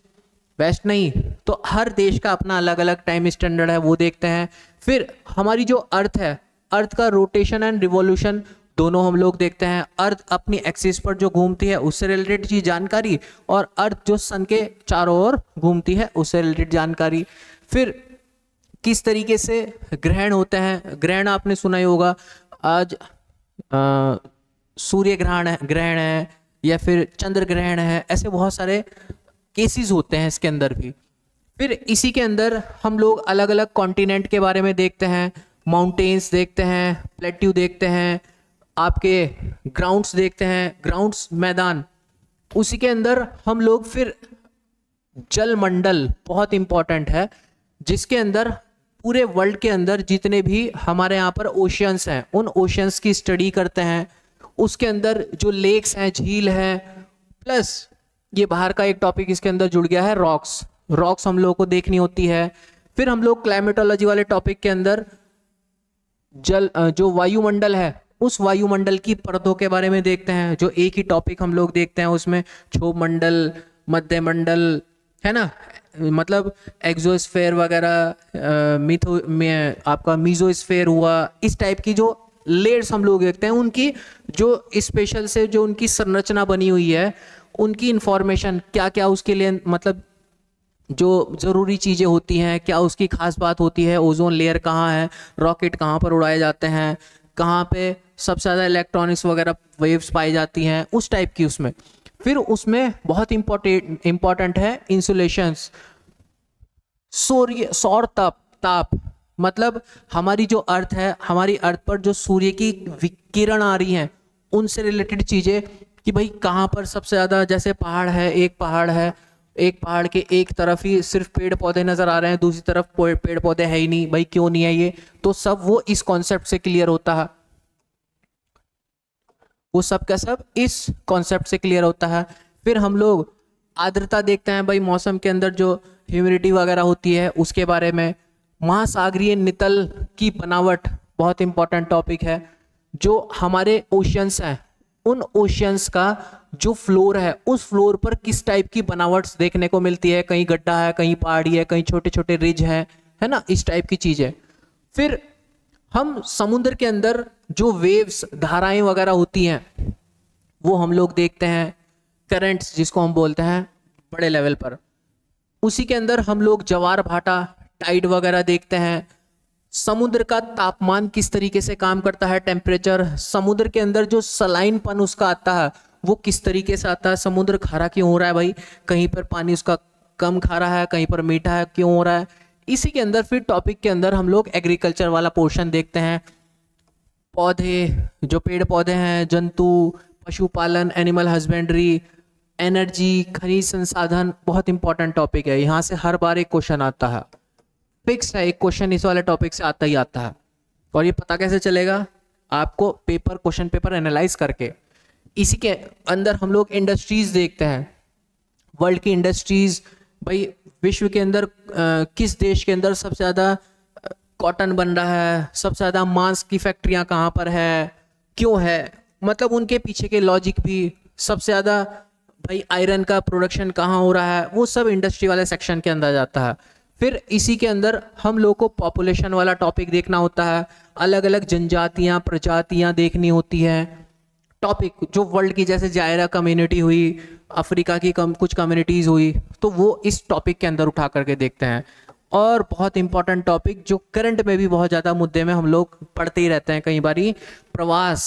वेस्ट नहीं, तो हर देश का अपना अलग अलग टाइम स्टैंडर्ड है वो देखते हैं। फिर हमारी जो अर्थ है, अर्थ का रोटेशन एंड रिवॉल्यूशन दोनों हम लोग देखते हैं, अर्थ अपनी एक्सिस पर जो घूमती है उससे रिलेटेड की जानकारी, और अर्थ जो सन के चारों ओर घूमती है उससे रिलेटेड जानकारी। फिर किस तरीके से ग्रहण होते हैं, ग्रहण आपने सुना ही होगा, आज आ, सूर्य ग्रहण ग्रहण है या फिर चंद्र ग्रहण है, ऐसे बहुत सारे केसेस होते हैं इसके अंदर भी। फिर इसी के अंदर हम लोग अलग अलग कॉन्टिनेंट के बारे में देखते हैं, माउंटेन्स देखते हैं, प्लेट्यू देखते हैं, आपके ग्राउंड्स देखते हैं, ग्राउंड्स मैदान, उसी के अंदर हम लोग फिर जलमंडल बहुत इम्पॉर्टेंट है, जिसके अंदर पूरे वर्ल्ड के अंदर जितने भी हमारे यहाँ पर ओशियंस हैं उन ओशियंस की स्टडी करते हैं। उसके अंदर जो लेक्स हैं, झील हैं, प्लस ये बाहर का एक टॉपिक इसके अंदर जुड़ गया है रॉक्स, रॉक्स हम लोगों को देखनी होती है। फिर हम लोग क्लाइमेटोलॉजी वाले टॉपिक के अंदर जल जो वायुमंडल है उस वायुमंडल की परतों के बारे में देखते हैं, जो एक ही टॉपिक हम लोग देखते हैं, उसमें क्षोभ मंडल, मध्यमंडल है ना, मतलब एक्सोस्फेयर वगैरह, मिथो आपका मीजोस्फेयर हुआ, इस टाइप की जो लेयर्स हम लोग देखते हैं उनकी जो स्पेशल से जो उनकी संरचना बनी हुई है, उनकी इंफॉर्मेशन क्या क्या उसके लिए मतलब जो ज़रूरी चीज़ें होती हैं, क्या उसकी खास बात होती है, ओजोन लेयर कहाँ है, रॉकेट कहाँ पर उड़ाए जाते हैं, कहाँ पे सबसे ज़्यादा इलेक्ट्रॉनिक्स वगैरह वेव्स पाई जाती हैं, उस टाइप की उसमें। फिर उसमें बहुत इम्पोर्टेंट इम्पॉर्टेंट है इंसुलेशंस, सूर्य सौर ताप, ताप मतलब हमारी जो अर्थ है, हमारी अर्थ पर जो सूर्य की किरण आ रही हैं उनसे रिलेटेड चीज़ें, कि भाई कहाँ पर सबसे ज़्यादा, जैसे पहाड़ है, एक पहाड़ है, एक पहाड़ के एक तरफ ही सिर्फ पेड़ पौधे नज़र आ रहे हैं, दूसरी तरफ पेड़ पौधे है ही नहीं, भाई क्यों नहीं है ये, तो सब वो इस कॉन्सेप्ट से क्लियर होता है, वो सब का सब इस कॉन्सेप्ट से क्लियर होता है। फिर हम लोग आर्द्रता देखते हैं, भाई मौसम के अंदर जो ह्यूमिडिटी वगैरह होती है उसके बारे में। महासागरीय नितल की बनावट बहुत इंपॉर्टेंट टॉपिक है, जो हमारे ओशियंस हैं उन ओशियंस का जो फ्लोर है उस फ्लोर पर किस टाइप की बनावट्स देखने को मिलती है, कहीं गड्ढा है, कहीं पहाड़ी है, कहीं छोटे छोटे रिज हैं, है ना, इस टाइप की चीज़ें। फिर हम समुद्र के अंदर जो वेव्स, धाराएं वगैरह होती हैं वो हम लोग देखते हैं, करंट्स जिसको हम बोलते हैं बड़े लेवल पर। उसी के अंदर हम लोग ज्वार भाटा, टाइड वगैरह देखते हैं। समुद्र का तापमान किस तरीके से काम करता है, टेम्परेचर, समुद्र के अंदर जो सलाइनपन उसका आता है वो किस तरीके से आता है, समुद्र खारा क्यों हो रहा है, भाई कहीं पर पानी उसका कम खारा है, कहीं पर मीठा है, क्यों हो रहा है, इसी के अंदर। फिर टॉपिक के अंदर हम लोग एग्रीकल्चर वाला पोर्शन देखते हैं, पौधे, जो पेड़ पौधे हैं, जंतु, पशुपालन, एनिमल हस्बेंड्री, एनर्जी, खनिज संसाधन, बहुत इंपॉर्टेंट टॉपिक है, यहाँ से हर बार एक क्वेश्चन आता है, फिक्स है, एक क्वेश्चन इस वाले टॉपिक से आता ही आता है। और ये पता कैसे चलेगा आपको, पेपर क्वेश्चन पेपर एनालाइज करके। इसी के अंदर हम लोग इंडस्ट्रीज देखते हैं, वर्ल्ड की इंडस्ट्रीज, भाई विश्व के अंदर आ, किस देश के अंदर सबसे ज़्यादा कॉटन बन रहा है, सबसे ज़्यादा मांस की फैक्ट्रियाँ कहाँ पर है, क्यों है, मतलब उनके पीछे के लॉजिक भी, सबसे ज़्यादा भाई आयरन का प्रोडक्शन कहाँ हो रहा है, वो सब इंडस्ट्री वाले सेक्शन के अंदर जाता है। फिर इसी के अंदर हम लोग को पॉपुलेशन वाला टॉपिक देखना होता है, अलग अलग जनजातियाँ, प्रजातियाँ देखनी होती हैं। टॉपिक जो वर्ल्ड की, जैसे जायरा कम्युनिटी हुई, अफ्रीका की कम, कुछ कम्युनिटीज़ हुई, तो वो इस टॉपिक के अंदर उठा करके देखते हैं। और बहुत इंपॉर्टेंट टॉपिक जो करंट में भी बहुत ज़्यादा मुद्दे में हम लोग पढ़ते ही रहते हैं कई बारी, प्रवास,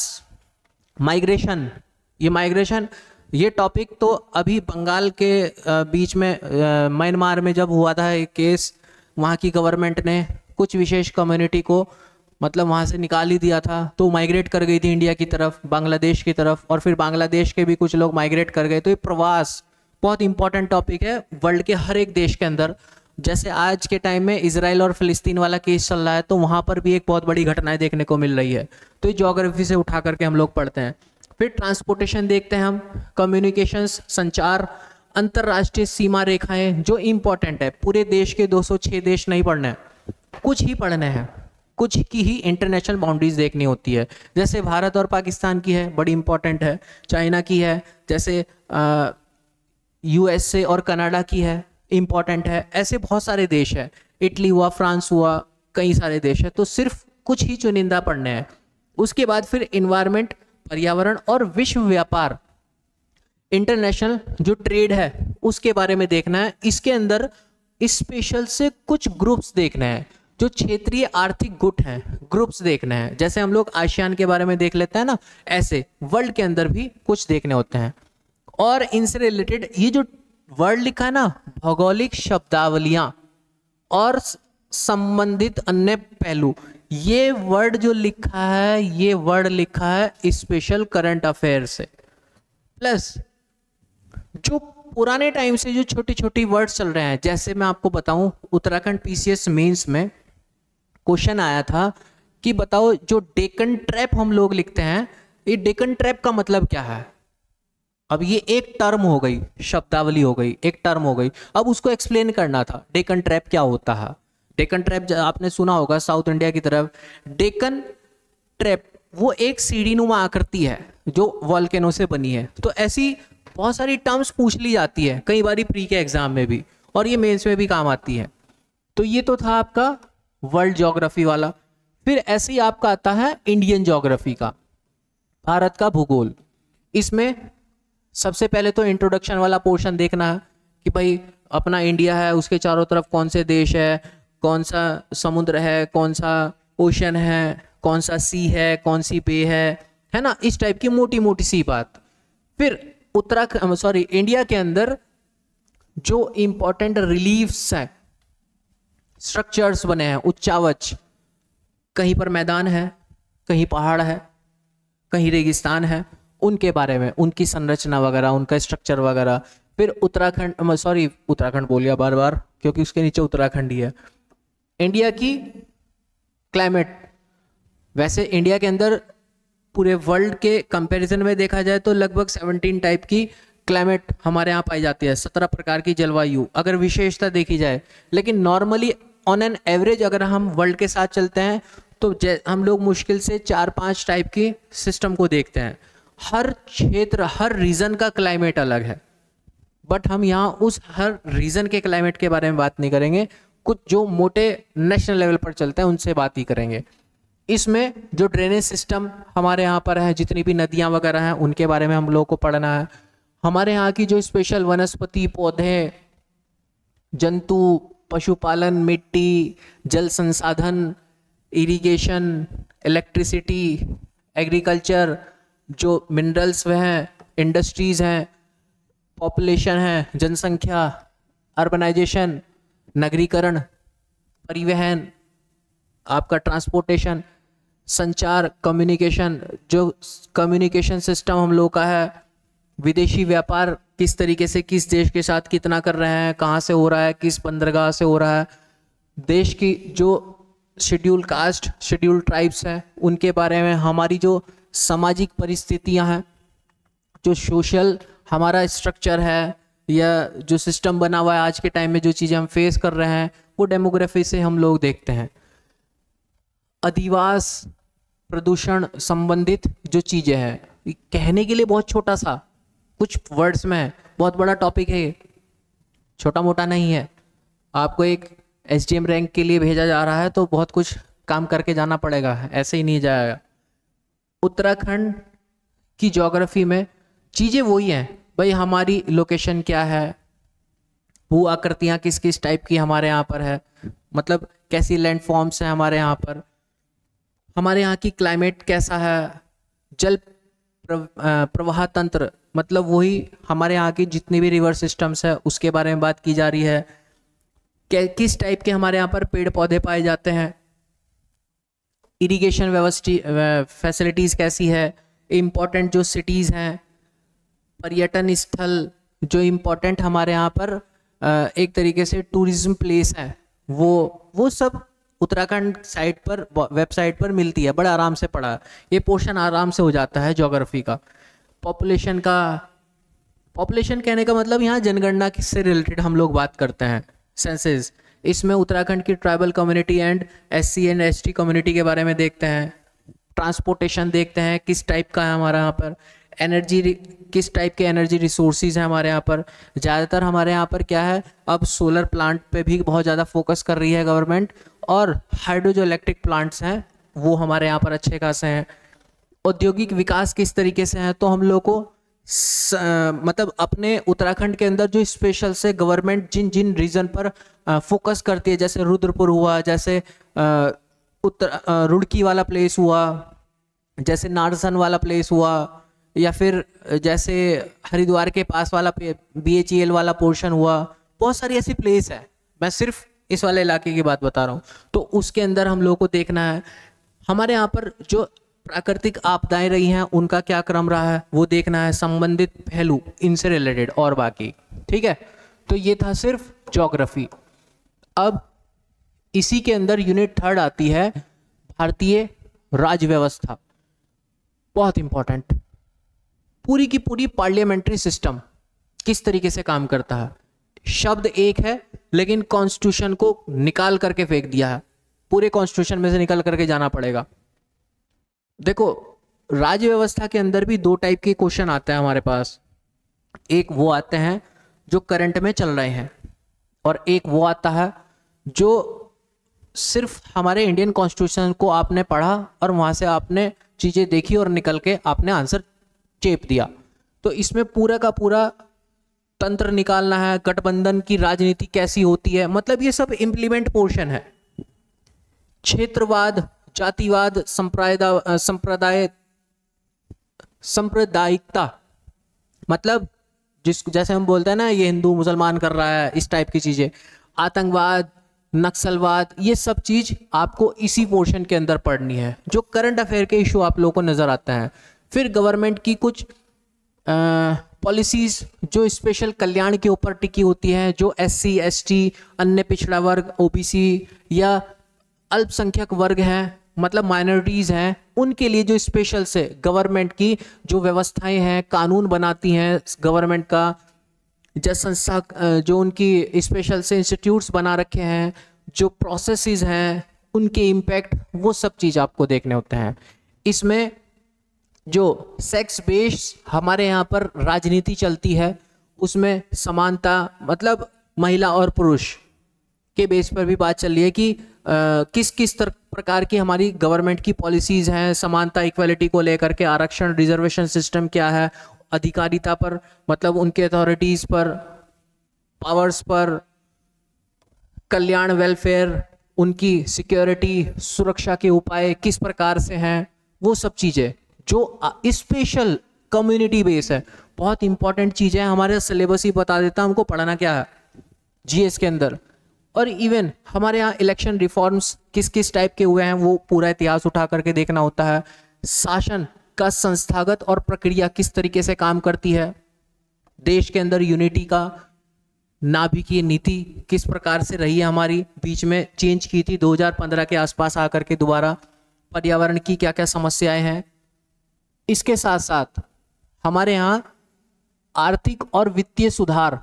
माइग्रेशन। ये माइग्रेशन ये टॉपिक तो अभी बंगाल के बीच में म्यांमार में जब हुआ था एक केस, वहाँ की गवर्नमेंट ने कुछ विशेष कम्युनिटी को मतलब वहाँ से निकाल ही दिया था, तो माइग्रेट कर गई थी इंडिया की तरफ, बांग्लादेश की तरफ, और फिर बांग्लादेश के भी कुछ लोग माइग्रेट कर गए। तो ये प्रवास बहुत इंपॉर्टेंट टॉपिक है वर्ल्ड के हर एक देश के अंदर। जैसे आज के टाइम में इजराइल और फिलिस्तीन वाला केस चल रहा है, तो वहाँ पर भी एक बहुत बड़ी घटनाएं देखने को मिल रही है। तो ये ज्योग्राफी से उठा करके हम लोग पढ़ते हैं। फिर ट्रांसपोर्टेशन देखते हैं हम, कम्युनिकेशंस, संचार, अंतर्राष्ट्रीय सीमा रेखाएं जो इम्पॉर्टेंट है। पूरे देश के दो सौ छह देश नहीं पढ़ने हैं, कुछ ही पढ़ने हैं, कुछ की ही इंटरनेशनल बाउंड्रीज देखनी होती है। जैसे भारत और पाकिस्तान की है, बड़ी इंपॉर्टेंट है, चाइना की है, जैसे यूएसए और कनाडा की है, इम्पॉर्टेंट है। ऐसे बहुत सारे देश हैं, इटली हुआ, फ्रांस हुआ, कई सारे देश हैं। तो सिर्फ कुछ ही चुनिंदा पढ़ने हैं। उसके बाद फिर इन्वायरमेंट, पर्यावरण और विश्व व्यापार, इंटरनेशनल जो ट्रेड है उसके बारे में देखना है। इसके अंदर स्पेशल से कुछ ग्रुप्स देखने हैं जो क्षेत्रीय आर्थिक गुट हैं, ग्रुप्स देखने हैं। जैसे हम लोग आसियान के बारे में देख लेते हैं ना, ऐसे वर्ल्ड के अंदर भी कुछ देखने होते हैं। और इनसे रिलेटेड ये जो वर्ड लिखा है ना, भौगोलिक शब्दावलियां और संबंधित अन्य पहलू, ये वर्ड जो लिखा है, ये वर्ड लिखा है स्पेशल करंट अफेयर से। प्लस जो पुराने टाइम से जो छोटी छोटी वर्ड्स चल रहे हैं, जैसे मैं आपको बताऊं, उत्तराखंड पीसीएस मेंस में क्वेश्चन आया था कि बताओ जो डेकन ट्रैप हम लोग लिखते हैं, ये डेकन ट्रैप का मतलब क्या है। अब ये एक टर्म हो गई, शब्दावली हो गई, एक टर्म हो गई। अब उसको एक्सप्लेन करना था, डेकन ट्रैप क्या होता है। डेकन ट्रैप आपने सुना होगा, साउथ इंडिया की तरफ डेकन ट्रैप, वो एक सीढ़ीनुमा आकृति है जो वॉल्केनो से बनी है। तो ऐसी बहुत सारी टर्म्स पूछ ली जाती है कई बारी प्री के एग्जाम में भी, और ये मेंस में भी काम आती है। तो ये तो था आपका वर्ल्ड ज्योग्राफी वाला। फिर ऐसे ही आपका आता है इंडियन ज्योग्राफी का, भारत का भूगोल। इसमें सबसे पहले तो इंट्रोडक्शन वाला पोर्शन देखना है कि भाई अपना इंडिया है, उसके चारों तरफ कौन से देश है, कौन सा समुद्र है, कौन सा ओशन है, कौन सा सी है, कौन सी बे है, है ना, इस टाइप की मोटी मोटी सी बात। फिर उत्तराखंड सॉरी इंडिया के अंदर जो इम्पोर्टेंट रिलीफ्स हैं, स्ट्रक्चर्स बने हैं, उच्चावच, कहीं पर मैदान है, कहीं पहाड़ है, कहीं रेगिस्तान है, उनके बारे में, उनकी संरचना वगैरह, उनका स्ट्रक्चर वगैरह। फिर उत्तराखंड सॉरी उत्तराखंड बोल लिया बार बार क्योंकि उसके नीचे उत्तराखंड ही है। इंडिया की क्लाइमेट, वैसे इंडिया के अंदर पूरे वर्ल्ड के कंपैरिजन में देखा जाए तो लगभग सत्रह टाइप की क्लाइमेट हमारे यहाँ पाई जाती है, सत्रह प्रकार की जलवायु अगर विशेषता देखी जाए। लेकिन नॉर्मली ऑन एन एवरेज अगर हम वर्ल्ड के साथ चलते हैं तो हम लोग मुश्किल से चार पाँच टाइप की सिस्टम को देखते हैं। हर क्षेत्र, हर रीजन का क्लाइमेट अलग है, बट हम यहाँ उस हर रीजन के क्लाइमेट के बारे में बात नहीं करेंगे, कुछ जो मोटे नेशनल लेवल पर चलते हैं उनसे बात ही करेंगे। इसमें जो ड्रेनेज सिस्टम हमारे यहाँ पर है, जितनी भी नदियाँ वगैरह हैं उनके बारे में हम लोगों को पढ़ना है। हमारे यहाँ की जो स्पेशल वनस्पति, पौधे, जंतु, पशुपालन, मिट्टी, जल संसाधन, इरिगेशन, इलेक्ट्रिसिटी, एग्रीकल्चर, जो मिनरल्स वह हैं, इंडस्ट्रीज़ हैं, पॉपुलेशन है, जनसंख्या, अर्बनाइजेशन, नगरीकरण, परिवहन, आपका ट्रांसपोर्टेशन, संचार, कम्युनिकेशन, जो कम्युनिकेशन सिस्टम हम लोग का है, विदेशी व्यापार किस तरीके से किस देश के साथ कितना कर रहे हैं, कहाँ से हो रहा है, किस बंदरगाह से हो रहा है, देश की जो शेड्यूल कास्ट, शेड्यूल ट्राइब्स हैं उनके बारे में, हमारी जो सामाजिक परिस्थितियां हैं, जो सोशल हमारा स्ट्रक्चर है या जो सिस्टम बना हुआ है, आज के टाइम में जो चीज़ें हम फेस कर रहे हैं वो डेमोग्राफी से हम लोग देखते हैं। अधिवास, प्रदूषण संबंधित जो चीज़ें हैं, कहने के लिए बहुत छोटा सा कुछ वर्ड्स में है, बहुत बड़ा टॉपिक है ये, छोटा मोटा नहीं है। आपको एक एसडीएम रैंक के लिए भेजा जा रहा है तो बहुत कुछ काम करके जाना पड़ेगा, ऐसे ही नहीं जाएगा। उत्तराखंड की ज्योग्राफी में चीज़ें वही हैं भाई, हमारी लोकेशन क्या है, भू आकृतियाँ किस किस टाइप की हमारे यहाँ पर है, मतलब कैसी लैंड फॉर्म्स हैं हमारे यहाँ पर, हमारे यहाँ की क्लाइमेट कैसा है, जल प्रवाह तंत्र मतलब वही हमारे यहाँ की जितनी भी रिवर सिस्टम्स है उसके बारे में बात की जा रही है, किस टाइप के हमारे यहाँ पर पेड़ पौधे पाए जाते हैं, इरिगेशन व्यवस्था फैसिलिटीज़ कैसी है, इम्पोर्टेंट जो सिटीज़ हैं, पर्यटन स्थल जो इम्पोर्टेंट हमारे यहाँ पर एक तरीके से टूरिज्म प्लेस है, वो वो सब उत्तराखंड साइट पर वेबसाइट पर मिलती है, बड़ा आराम से पढ़ा, ये पोर्शन आराम से हो जाता है ज्योग्राफी का। पॉपुलेशन का, पॉपुलेशन कहने का मतलब यहाँ जनगणना से रिलेटेड हम लोग बात करते हैं, सेंसेस, इसमें उत्तराखंड की tribal community and SC and ST community के बारे में देखते हैं, ट्रांसपोर्टेशन देखते हैं किस टाइप का है हमारे यहाँ पर, एनर्जी किस टाइप के एनर्जी रिसोर्सेज हैं हमारे यहाँ पर, ज़्यादातर हमारे यहाँ पर क्या है अब सोलर प्लांट पे भी बहुत ज़्यादा फोकस कर रही है गवर्नमेंट, और हाइड्रो जो इलेक्ट्रिक प्लांट्स हैं वो हमारे यहाँ पर अच्छे खासे हैं। औद्योगिक विकास किस तरीके से है, तो हम लोग को स, आ, मतलब अपने उत्तराखंड के अंदर जो स्पेशल से गवर्नमेंट जिन जिन रीजन पर आ, फोकस करती है, जैसे रुद्रपुर हुआ, जैसे आ, उत्तर रुड़की वाला प्लेस हुआ, जैसे नारसन वाला प्लेस हुआ, या फिर जैसे हरिद्वार के पास वाला बीएचईएल वाला पोर्शन हुआ, बहुत सारी ऐसी प्लेस है, मैं सिर्फ इस वाले इलाके की बात बता रहा हूँ। तो उसके अंदर हम लोगों को देखना है हमारे यहाँ पर जो प्राकृतिक आपदाएं रही हैं उनका क्या क्रम रहा है वो देखना है, संबंधित पहलू इनसे रिलेटेड और बाकी, ठीक है। तो ये था सिर्फ ज्योग्राफी। अब इसी के अंदर यूनिट थर्ड आती है भारतीय राज्य व्यवस्था, बहुत इंपॉर्टेंट, पूरी की पूरी पार्लियामेंट्री सिस्टम किस तरीके से काम करता है। शब्द एक है लेकिन कॉन्स्टिट्यूशन को निकाल करके फेंक दिया है, पूरे कॉन्स्टिट्यूशन में से निकल करके जाना पड़ेगा। देखो राज्य व्यवस्था के अंदर भी दो टाइप के क्वेश्चन आते हैं हमारे पास, एक वो आते हैं जो करंट में चल रहे हैं और एक वो आता है जो सिर्फ हमारे इंडियन कॉन्स्टिट्यूशन को आपने पढ़ा और वहाँ से आपने चीज़ें देखी और निकल के आपने आंसर चेप दिया। तो इसमें पूरा का पूरा तंत्र निकालना है, गठबंधन की राजनीति कैसी होती है, मतलब ये सब इम्प्लीमेंट पोर्शन है। क्षेत्रवाद, जातिवाद, संप्रदाय संप्रदाय सांप्रदायिकता, मतलब जिस जैसे हम बोलते हैं ना ये हिंदू मुसलमान कर रहा है, इस टाइप की चीज़ें, आतंकवाद, नक्सलवाद, ये सब चीज़ आपको इसी पोर्शन के अंदर पढ़नी है जो करंट अफेयर के इशू आप लोगों को नज़र आते हैं। फिर गवर्नमेंट की कुछ पॉलिसीज़ जो स्पेशल कल्याण के ऊपर टिकी होती हैं, जो एससी, एसटी, अन्य पिछड़ा वर्ग, ओबीसी या अल्पसंख्यक वर्ग हैं, मतलब माइनॉरिटीज़ हैं, उनके लिए जो स्पेशल से गवर्नमेंट की जो व्यवस्थाएं हैं, कानून बनाती हैं गवर्नमेंट का, जैसे संस्था जो उनकी स्पेशल से इंस्टीट्यूट्स बना रखे हैं, जो प्रोसेसेस हैं उनके इम्पैक्ट, वो सब चीज़ आपको देखने होते हैं। इसमें जो सेक्स बेस्ड हमारे यहाँ पर राजनीति चलती है उसमें समानता, मतलब महिला और पुरुष के बेस पर भी बात चल रही है कि आ, किस किस प्रकार की हमारी गवर्नमेंट की पॉलिसीज़ हैं समानता, इक्वालिटी को लेकर के, आरक्षण, रिजर्वेशन सिस्टम क्या है, अधिकारिता पर, मतलब उनके अथॉरिटीज़ पर, पावर्स पर, कल्याण, वेलफेयर, उनकी सिक्योरिटी, सुरक्षा के उपाय किस प्रकार से हैं, वो सब चीज़ें जो स्पेशल कम्युनिटी बेस है, बहुत इंपॉर्टेंट चीज़ें हैं। हमारे सिलेबस ही बता देता है हमको पढ़ना क्या है जीएस के अंदर, और इवन हमारे यहाँ इलेक्शन रिफॉर्म्स किस किस टाइप के हुए हैं वो पूरा इतिहास उठा करके देखना होता है। शासन का संस्थागत और प्रक्रिया किस तरीके से काम करती है, देश के अंदर यूनिटी का, नाभिकीय नीति किस प्रकार से रही है हमारी, बीच में चेंज की थी दो हज़ार पंद्रह के आसपास आकर के दोबारा, पर्यावरण की क्या क्या समस्याएं हैं, इसके साथ साथ हमारे यहाँ आर्थिक और वित्तीय सुधार,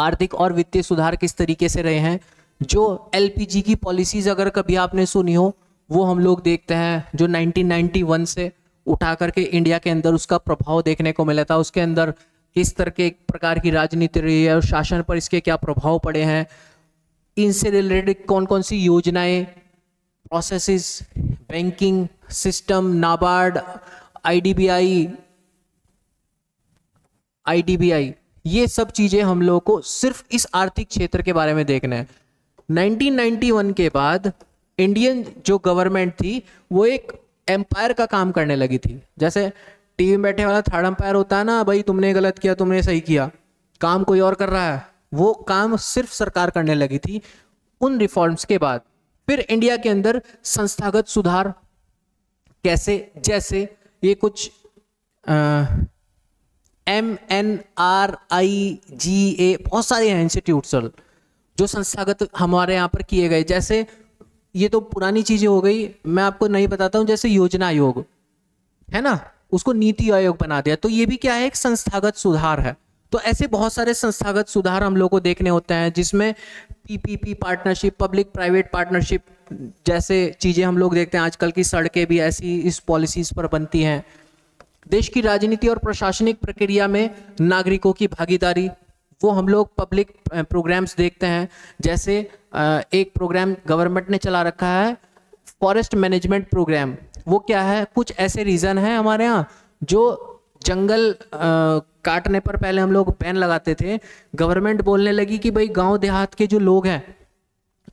आर्थिक और वित्तीय सुधार किस तरीके से रहे हैं, जो एलपीजी की पॉलिसीज अगर कभी आपने सुनी हो वो हम लोग देखते हैं, जो नाइनटीन नाइंटी वन से उठा करके इंडिया के अंदर उसका प्रभाव देखने को मिला था, उसके अंदर किस तरह के प्रकार की राजनीति रही है और शासन पर इसके क्या प्रभाव पड़े हैं, इनसे रिलेटेड कौन कौन सी योजनाएं, processes, banking system, नाबार्ड, IDBI IDBI ये सब चीजें हम लोग को सिर्फ इस आर्थिक क्षेत्र के बारे में देखना है। नाइनटीन नाइंटी वन के बाद इंडियन जो गवर्नमेंट थी वो एक एम्पायर का काम करने लगी थी। जैसे टीवी में बैठे वाला थर्ड एम्पायर होता है ना, भाई तुमने गलत किया, तुमने सही किया, काम कोई और कर रहा है, वो काम सिर्फ सरकार करने लगी थी। उन रिफॉर्म्स के बाद फिर इंडिया के अंदर संस्थागत सुधार कैसे, जैसे ये कुछ M N R I G A बहुत सारे हैं इंस्टीट्यूट जो संस्थागत हमारे यहाँ पर किए गए। जैसे ये तो पुरानी चीजें हो गई, मैं आपको नहीं बताता हूँ। जैसे योजना आयोग है ना, उसको नीति आयोग बना दिया, तो ये भी क्या है, एक संस्थागत सुधार है। तो ऐसे बहुत सारे संस्थागत सुधार हम लोगों को देखने होते हैं, जिसमें PPP partnership, public private partnership जैसे चीज़ें हम लोग देखते हैं। आजकल की सड़कें भी ऐसी इस पॉलिसीज़ पर बनती हैं। देश की राजनीति और प्रशासनिक प्रक्रिया में नागरिकों की भागीदारी, वो हम लोग पब्लिक प्रोग्राम्स देखते हैं। जैसे एक प्रोग्राम गवर्नमेंट ने चला रखा है, फॉरेस्ट मैनेजमेंट प्रोग्राम। वो क्या है, कुछ ऐसे रीज़न हैं हमारे यहाँ जो जंगल आ, काटने पर पहले हम लोग बैन लगाते थे, गवर्नमेंट बोलने लगी कि भाई गांव देहात के जो लोग हैं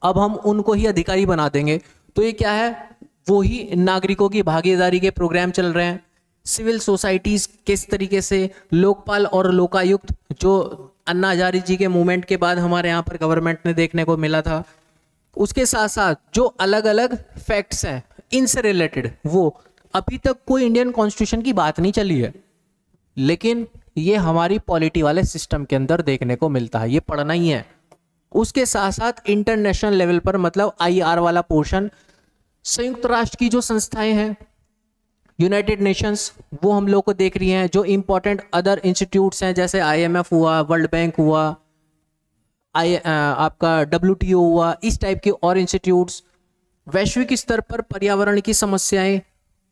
अब हम उनको ही अधिकारी बना देंगे। तो ये क्या है, वो ही नागरिकों की भागीदारी के प्रोग्राम चल रहे हैं। सिविल सोसाइटीज़ किस तरीके से, लोकपाल और लोकायुक्त जो अन्ना हजारे जी के मूवमेंट के बाद हमारे यहाँ पर गवर्नमेंट ने देखने को मिला था। उसके साथ साथ जो अलग अलग फैक्ट्स हैं इनसे रिलेटेड, वो अभी तक कोई इंडियन कॉन्स्टिट्यूशन की बात नहीं चली है, लेकिन ये हमारी पॉलिटी वाले सिस्टम के अंदर देखने को मिलता है, ये पढ़ना ही है। उसके साथ साथ इंटरनेशनल लेवल पर, मतलब आईआर वाला पोर्शन, संयुक्त राष्ट्र की जो संस्थाएं हैं, यूनाइटेड नेशंस, वो हम लोग को देख रही हैं। जो इम्पोर्टेंट अदर इंस्टीट्यूट्स हैं जैसे आईएमएफ हुआ, वर्ल्ड बैंक हुआ, आई आपका डब्ल्यूटीओ हुआ, इस टाइप के और इंस्टीट्यूट्स। वैश्विक स्तर पर पर्यावरण की समस्याएँ,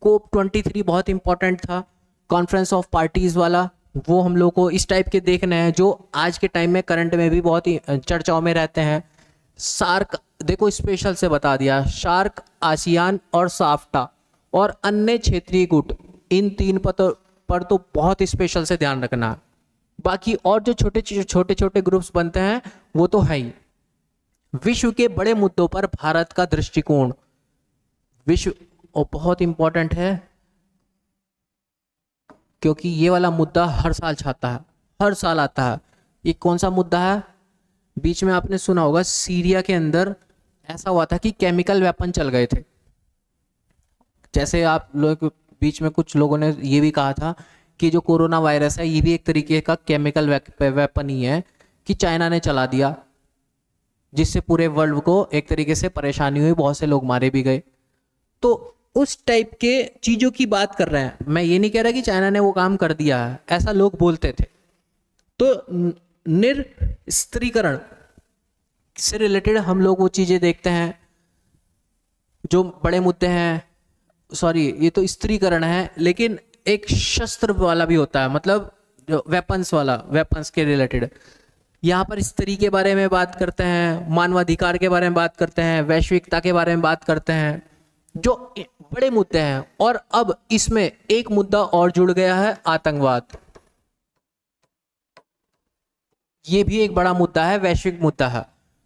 कोप ट्वेंटी थ्री बहुत इंपॉर्टेंट था, कॉन्फ्रेंस ऑफ पार्टीज़ वाला, वो हम लोग को इस टाइप के देखने हैं जो आज के टाइम में करंट में भी बहुत ही चर्चाओं में रहते हैं। सार्क, देखो स्पेशल से बता दिया, सार्क, आसियान और साफ्टा और अन्य क्षेत्रीय गुट, इन तीन पर तो पर तो बहुत स्पेशल से ध्यान रखना। बाकी और जो छोटे छोटे छोटे ग्रुप्स बनते हैं वो तो है ही। विश्व के बड़े मुद्दों पर भारत का दृष्टिकोण, विश्व और बहुत इम्पोर्टेंट है, क्योंकि ये वाला मुद्दा हर साल छाता है, हर साल आता है। ये कौन सा मुद्दा है, बीच में आपने सुना होगा सीरिया के अंदर ऐसा हुआ था कि केमिकल वेपन चल गए थे। जैसे आप लोग बीच में कुछ लोगों ने ये भी कहा था कि जो कोरोना वायरस है ये भी एक तरीके का केमिकल वेपन ही है कि चाइना ने चला दिया, जिससे पूरे वर्ल्ड को एक तरीके से परेशानी हुई, बहुत से लोग मारे भी गए। तो उस टाइप के चीज़ों की बात कर रहे हैं। मैं ये नहीं कह रहा कि चाइना ने वो काम कर दिया है, ऐसा लोग बोलते थे। तो निरस्त्रीकरण से रिलेटेड हम लोग वो चीज़ें देखते हैं जो बड़े मुद्दे हैं। सॉरी, ये तो स्त्रीकरण है, लेकिन एक शस्त्र वाला भी होता है, मतलब जो वेपन्स वाला, वेपन्स के रिलेटेड। यहाँ पर स्त्री के बारे में बात करते हैं, मानवाधिकार के बारे में बात करते हैं, वैश्विकता के बारे में बात करते हैं, जो बड़े मुद्दे हैं। और अब इसमें एक मुद्दा और जुड़ गया है, आतंकवाद। ये भी एक बड़ा मुद्दा है, वैश्विक मुद्दा है।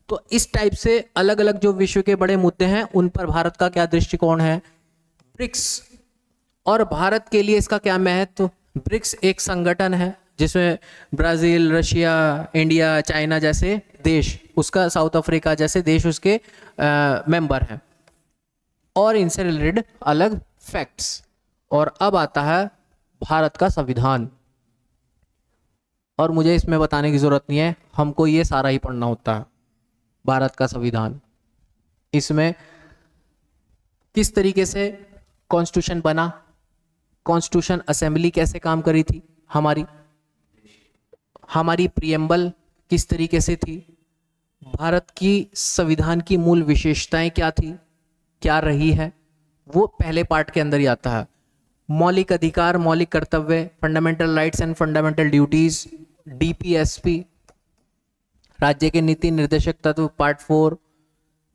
तो इस टाइप से अलग अलग जो विश्व के बड़े मुद्दे हैं उन पर भारत का क्या दृष्टिकोण है। ब्रिक्स और भारत के लिए इसका क्या महत्व। तो ब्रिक्स एक संगठन है जिसमें ब्राज़ील, रशिया, इंडिया, चाइना जैसे देश, उसका साउथ अफ्रीका जैसे देश उसके आ, मेंबर हैं, और इनसे रिलेटेड अलग फैक्ट्स। और अब आता है भारत का संविधान, और मुझे इसमें बताने की ज़रूरत नहीं है, हमको ये सारा ही पढ़ना होता है। भारत का संविधान, इसमें किस तरीके से कॉन्स्टिट्यूशन बना, कॉन्स्टिट्यूशन असेंबली कैसे काम करी थी, हमारी हमारी प्रीएम्बल किस तरीके से थी, भारत की संविधान की मूल विशेषताएं क्या थी, क्या रही है, वो पहले पार्ट के अंदर ही आता है। मौलिक अधिकार, मौलिक कर्तव्य, fundamental rights and fundamental duties, DPSP, राज्य के नीति निर्देशक तत्व पार्ट फोर,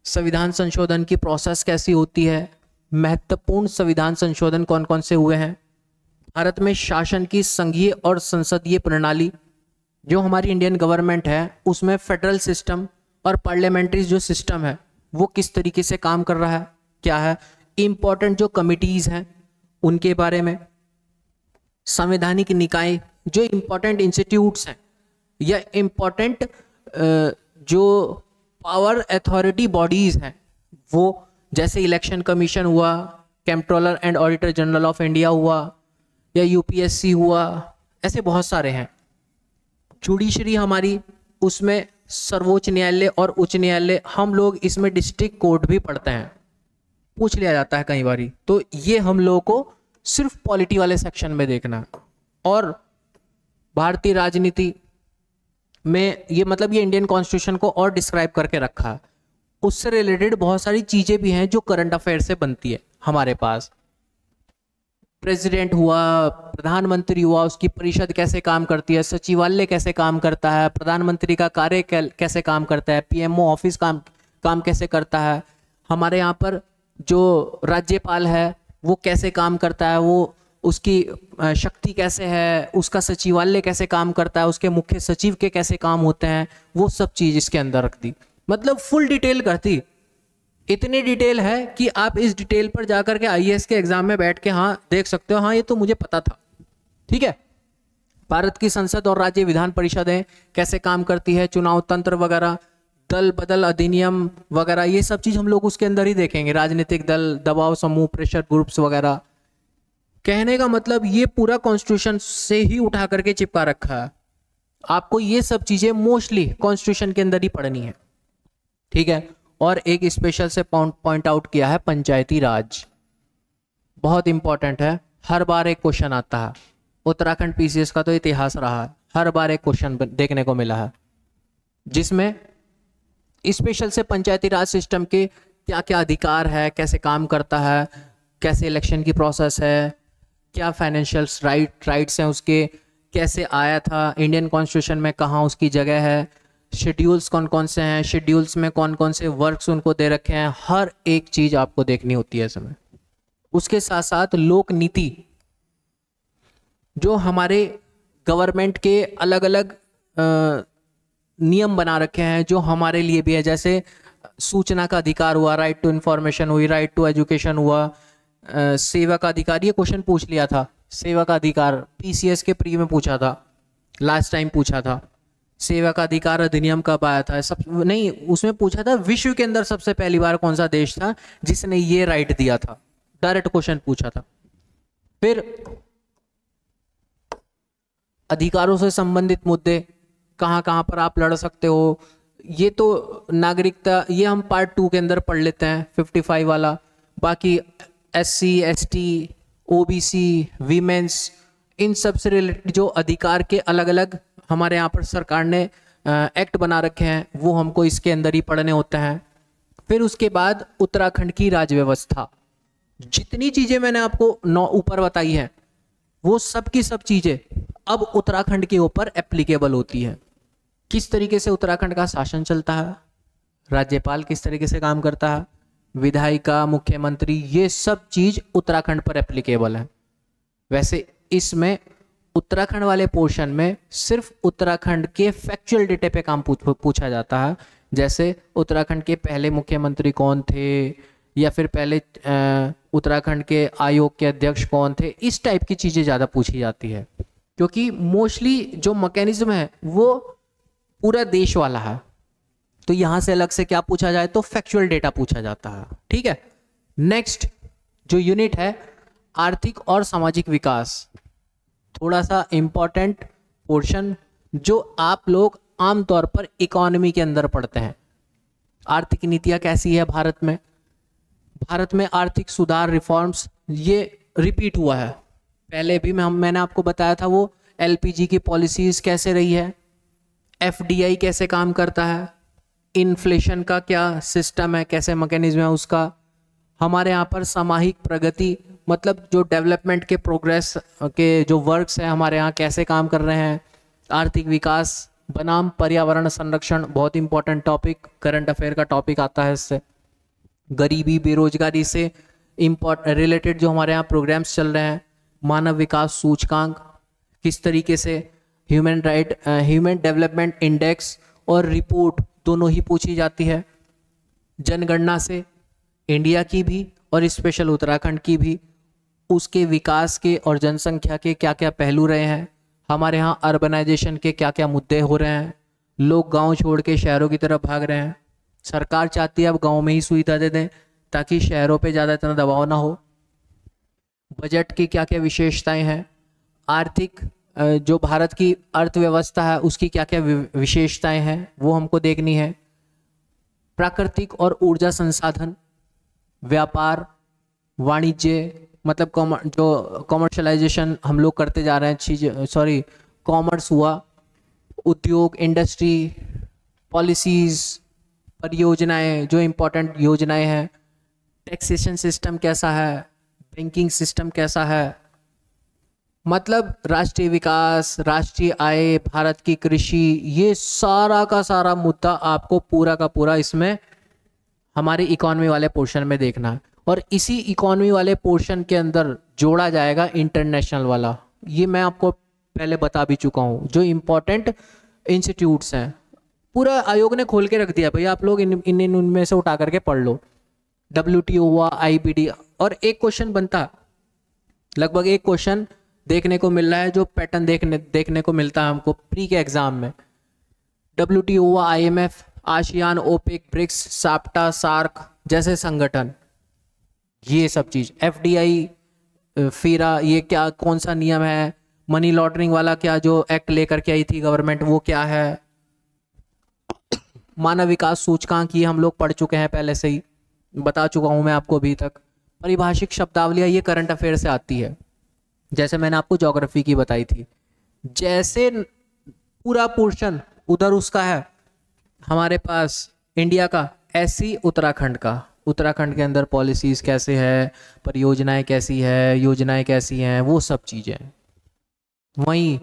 संविधान संशोधन की प्रोसेस कैसी होती है, महत्वपूर्ण संविधान संशोधन कौन कौन से हुए हैं, भारत में शासन की संघीय और संसदीय प्रणाली, जो हमारी इंडियन गवर्नमेंट है उसमें फेडरल सिस्टम और पार्लियामेंट्री जो सिस्टम है वो किस तरीके से काम कर रहा है, क्या है, इम्पोर्टेंट जो कमिटीज़ हैं उनके बारे में, संवैधानिक निकाय, जो इम्पोर्टेंट इंस्टीट्यूट्स हैं या इम्पोर्टेंट जो पावर अथॉरिटी बॉडीज़ हैं वो, जैसे इलेक्शन कमीशन हुआ, controller and auditor general of India हुआ या यूपीएससी हुआ, ऐसे बहुत सारे हैं। जुडिशरी हमारी, उसमें सर्वोच्च न्यायालय और उच्च न्यायालय, हम लोग इसमें डिस्ट्रिक्ट कोर्ट भी पढ़ते हैं, पूछ लिया जाता है कई बारी, तो ये हम लोगों को सिर्फ पॉलिटी वाले सेक्शन में देखना। और भारतीय राजनीति में ये, मतलब ये इंडियन कॉन्स्टिट्यूशन को और डिस्क्राइब करके रखा, उससे रिलेटेड बहुत सारी चीज़ें भी हैं जो करंट अफेयर से बनती है हमारे पास। प्रेसिडेंट हुआ, प्रधानमंत्री हुआ, उसकी परिषद कैसे काम करती है, सचिवालय कैसे काम करता है, प्रधानमंत्री का कार्य कैसे काम करता है, पीएमओ ऑफिस काम काम कैसे करता है, हमारे यहाँ पर जो राज्यपाल है वो कैसे काम करता है, वो उसकी शक्ति कैसे है, उसका सचिवालय कैसे काम करता है, उसके मुख्य सचिव के कैसे काम होते हैं, वो सब चीज़ इसके अंदर रख दी। मतलब फुल डिटेल करती, इतनी डिटेल है कि आप इस डिटेल पर जाकर के आईएएस के एग्जाम में बैठ के हाँ देख सकते हो, हाँ ये तो मुझे पता था। ठीक है, भारत की संसद और राज्य विधान परिषदें कैसे काम करती है, चुनाव तंत्र वगैरह, दल बदल अधिनियम वगैरह, ये सब चीज़ हम लोग उसके अंदर ही देखेंगे, राजनीतिक दल, दबाव समूह, प्रेशर ग्रुप्स वगैरह। कहने का मतलब ये पूरा कॉन्स्टिट्यूशन से ही उठा करके चिपका रखा है, आपको ये सब चीज़ें मोस्टली कॉन्स्टिट्यूशन के अंदर ही पढ़नी है। ठीक है, और एक स्पेशल से पॉइंट आउट किया है पंचायती राज, बहुत इंपॉर्टेंट है, हर बार एक क्वेश्चन आता है, उत्तराखंड पीसीएस का तो इतिहास रहा है, हर बार एक क्वेश्चन देखने को मिला है, जिसमें स्पेशल से पंचायती राज सिस्टम के क्या क्या अधिकार है, कैसे काम करता है, कैसे इलेक्शन की प्रोसेस है, क्या फाइनेंशियल राइट राइट्स हैं उसके, कैसे आया था इंडियन कॉन्स्टिट्यूशन में, कहाँ उसकी जगह है, शेड्यूल्स कौन कौन से हैं, शेड्यूल्स में कौन कौन से वर्क्स उनको दे रखे हैं, हर एक चीज़ आपको देखनी होती है इसमें। उसके साथ साथ लोक नीति, जो हमारे गवर्नमेंट के अलग अलग आ, नियम बना रखे हैं जो हमारे लिए भी है, जैसे सूचना का अधिकार हुआ, राइट टू इन्फॉर्मेशन हुई, राइट टू एजुकेशन हुआ, सेवा का अधिकार, ये क्वेश्चन पूछ लिया था, सेवा का अधिकार पीसीएस के प्री में पूछा था, लास्ट टाइम पूछा था, सेवा का अधिकार अधिनियम कब आया था, सब नहीं उसमें पूछा था, विश्व के अंदर सबसे पहली बार कौन सा देश था जिसने ये राइट दिया था, डायरेक्ट क्वेश्चन पूछा था। फिर अधिकारों से संबंधित मुद्दे, कहाँ कहाँ पर आप लड़ सकते हो, ये तो नागरिकता, ये हम पार्ट टू के अंदर पढ़ लेते हैं पचपन वाला, बाकी एससी, एसटी, ओबीसी, वीमेंस, इन सब से रिलेटेड जो अधिकार के अलग अलग हमारे यहाँ पर सरकार ने एक्ट बना रखे हैं वो हमको इसके अंदर ही पढ़ने होते हैं। फिर उसके बाद उत्तराखंड की राज्य व्यवस्था, जितनी चीज़ें मैंने आपको नौ ऊपर बताई हैं वो सब की सब चीज़ें अब उत्तराखंड के ऊपर एप्लीकेबल होती है। किस तरीके से उत्तराखंड का शासन चलता है, राज्यपाल किस तरीके से काम करता है, विधायिका, मुख्यमंत्री, ये सब चीज़ उत्तराखंड पर एप्लीकेबल है। वैसे इसमें उत्तराखंड वाले पोर्शन में सिर्फ उत्तराखंड के फैक्चुअल डेटे पे काम पूछ, पूछा जाता है, जैसे उत्तराखंड के पहले मुख्यमंत्री कौन थे या फिर पहले उत्तराखंड के आयोग के अध्यक्ष कौन थे, इस टाइप की चीज़ें ज़्यादा पूछी जाती है, क्योंकि मोस्टली जो मैकेनिज्म है वो पूरा देश वाला है, तो यहाँ से अलग से क्या पूछा जाए तो फैक्चुअल डेटा पूछा जाता है। ठीक है, नेक्स्ट जो यूनिट है आर्थिक और सामाजिक विकास, थोड़ा सा इम्पॉर्टेंट पोर्शन जो आप लोग आमतौर पर इकोनॉमी के अंदर पढ़ते हैं। आर्थिक नीतियाँ कैसी है भारत में, भारत में आर्थिक सुधार रिफॉर्म्स, ये रिपीट हुआ है, पहले भी मैं मैंने आपको बताया था, वो एलपीजी की पॉलिसीज़ कैसे रही है, एफडीआई कैसे काम करता है, इन्फ्लेशन का क्या सिस्टम है, कैसे मैकेनिज्म है उसका, हमारे यहाँ पर सामाजिक प्रगति, मतलब जो डेवलपमेंट के प्रोग्रेस के जो वर्क्स हैं हमारे यहाँ कैसे काम कर रहे हैं, आर्थिक विकास बनाम पर्यावरण संरक्षण, बहुत इंपॉर्टेंट टॉपिक, करंट अफेयर का टॉपिक आता है इससे। गरीबी, बेरोजगारी से इम्पोर्ट रिलेटेड जो हमारे यहाँ प्रोग्राम्स चल रहे हैं, मानव विकास सूचकांक किस तरीके से, human right human development index और रिपोर्ट दोनों ही पूछी जाती है, जनगणना से इंडिया की भी और स्पेशल उत्तराखंड की भी, उसके विकास के और जनसंख्या के क्या क्या पहलू रहे हैं, हमारे यहाँ अर्बनाइजेशन के क्या क्या मुद्दे हो रहे हैं, लोग गांव छोड़ के शहरों की तरफ भाग रहे हैं, सरकार चाहती है अब गांव में ही सुविधा दे दें ताकि शहरों पे ज़्यादा इतना दबाव ना हो, बजट की क्या क्या विशेषताएं हैं, आर्थिक जो भारत की अर्थव्यवस्था है उसकी क्या क्या विशेषताएं हैं वो हमको देखनी है, प्राकृतिक और ऊर्जा संसाधन, व्यापार वाणिज्य मतलब कॉमर जो कॉमर्शलाइजेशन हम लोग करते जा रहे हैं चीज़ सॉरी कॉमर्स हुआ, उद्योग इंडस्ट्री, पॉलिसीज़, परियोजनाएं जो इम्पोर्टेंट योजनाएं हैं, टैक्सेशन सिस्टम कैसा है, बैंकिंग सिस्टम कैसा है, मतलब राष्ट्रीय विकास, राष्ट्रीय आय, भारत की कृषि, ये सारा का सारा मुद्दा आपको पूरा का पूरा इसमें हमारी इकोनॉमी वाले पोर्शन में देखना है। और इसी इकोनॉमी वाले पोर्शन के अंदर जोड़ा जाएगा इंटरनेशनल वाला, ये मैं आपको पहले बता भी चुका हूँ, जो इम्पोर्टेंट इंस्टीट्यूट्स हैं पूरा आयोग ने खोल के रख दिया, भैया आप लोग इन इन इन उनमें से उठा करके पढ़ लो। डब्ल्यू टी ओ हुआ, आई बी डी, और एक क्वेश्चन बनता, लगभग एक क्वेश्चन देखने को मिल रहा है जो पैटर्न देखने देखने को मिलता है हमको प्री के एग्जाम में। डब्ल्यू टी ओ हुआ, I M F, ASEAN, OPEC, ब्रिक्स, SAPTA, SAARC जैसे संगठन, ये सब चीज़, एफ डी आई, फीरा, ये क्या कौन सा नियम है, मनी लॉन्ड्रिंग वाला क्या जो एक्ट लेकर के आई थी गवर्नमेंट वो क्या है, मानव विकास सूचकांक ये हम लोग पढ़ चुके हैं पहले से ही, बता चुका हूँ मैं आपको अभी तक। परिभाषिक शब्दावलियाँ ये करंट अफेयर से आती है, जैसे मैंने आपको ज्योग्राफी की बताई थी, जैसे पूरा पोर्शन उधर उसका है हमारे पास इंडिया का, ऐसी उत्तराखंड का, उत्तराखंड के अंदर पॉलिसीज़ कैसे है, परियोजनाएं कैसी है, योजनाएं कैसी हैं, वो सब चीज़ें। वहीं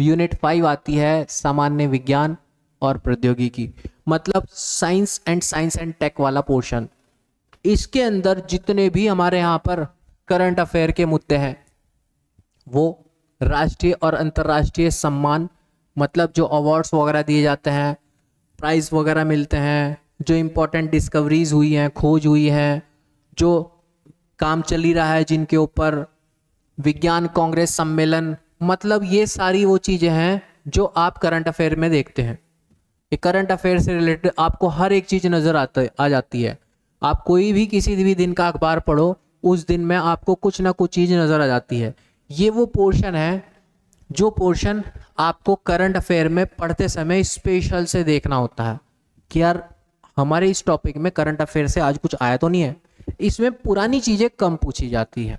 यूनिट फाइव आती है सामान्य विज्ञान और प्रौद्योगिकी, मतलब science and science and tech वाला पोर्शन, इसके अंदर जितने भी हमारे यहाँ पर करंट अफेयर के मुद्दे हैं वो राष्ट्रीय और अंतर्राष्ट्रीय सम्मान, मतलब जो अवार्ड्स वगैरह दिए जाते हैं, प्राइज़ वगैरह मिलते हैं, जो इम्पोर्टेंट डिस्कवरीज हुई हैं, खोज हुई हैं, जो काम चल ही रहा है जिनके ऊपर, विज्ञान कांग्रेस सम्मेलन, मतलब ये सारी वो चीज़ें हैं जो आप करंट अफेयर में देखते हैं। ये करंट अफेयर से रिलेटेड आपको हर एक चीज़ नज़र आती आ जाती है, आप कोई भी किसी भी दिन का अखबार पढ़ो उस दिन में आपको कुछ ना कुछ चीज़ नज़र आ जाती है। ये वो पोर्शन है जो पोर्शन आपको करंट अफेयर में पढ़ते समय स्पेशल से देखना होता है कि यार हमारे इस टॉपिक में करंट अफेयर से आज कुछ आया तो नहीं है। इसमें पुरानी चीज़ें कम पूछी जाती है,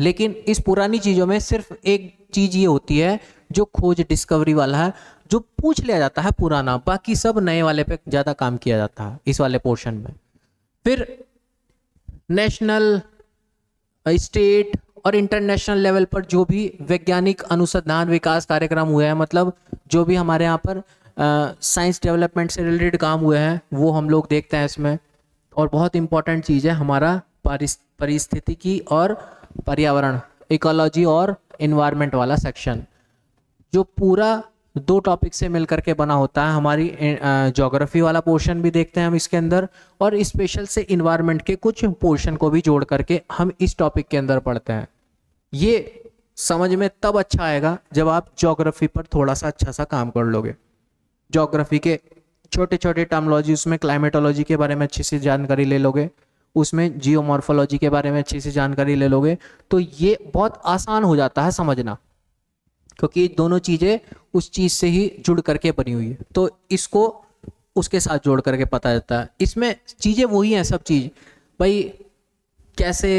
लेकिन इस पुरानी चीज़ों में सिर्फ एक चीज़ ये होती है जो खोज डिस्कवरी वाला है जो पूछ लिया जाता है पुराना, बाकी सब नए वाले पे ज़्यादा काम किया जाता है इस वाले पोर्शन में। फिर नेशनल, स्टेट और इंटरनेशनल लेवल पर जो भी वैज्ञानिक अनुसंधान विकास कार्यक्रम हुए हैं, मतलब जो भी हमारे यहाँ पर साइंस uh, डेवलपमेंट से रिलेटेड काम हुए हैं वो हम लोग देखते हैं इसमें। और बहुत इंपॉर्टेंट चीज़ है हमारा पारिस्थितिकी और पर्यावरण, इकोलॉजी और एनवायरनमेंट वाला सेक्शन, जो पूरा दो टॉपिक से मिलकर के बना होता है। हमारी ज्योग्राफी uh, वाला पोर्शन भी देखते हैं हम इसके अंदर, और स्पेशल से एनवायरनमेंट के कुछ पोर्शन को भी जोड़ करके हम इस टॉपिक के अंदर पढ़ते हैं। ये समझ में तब अच्छा आएगा जब आप ज्योग्राफी पर थोड़ा सा अच्छा सा काम कर लोगे। ज्योग्राफी के छोटे छोटे टर्मोलॉजी, उसमें क्लाइमेटोलॉजी के बारे में अच्छी सी जानकारी ले लोगे, उसमें जियोमॉर्फोलॉजी के बारे में अच्छी सी जानकारी ले लोगे, तो ये बहुत आसान हो जाता है समझना, क्योंकि दोनों चीज़ें उस चीज़ से ही जुड़ करके बनी हुई है, तो इसको उसके साथ जोड़ करके पता जाता है। इसमें चीज़ें वही हैं सब चीज़, भाई कैसे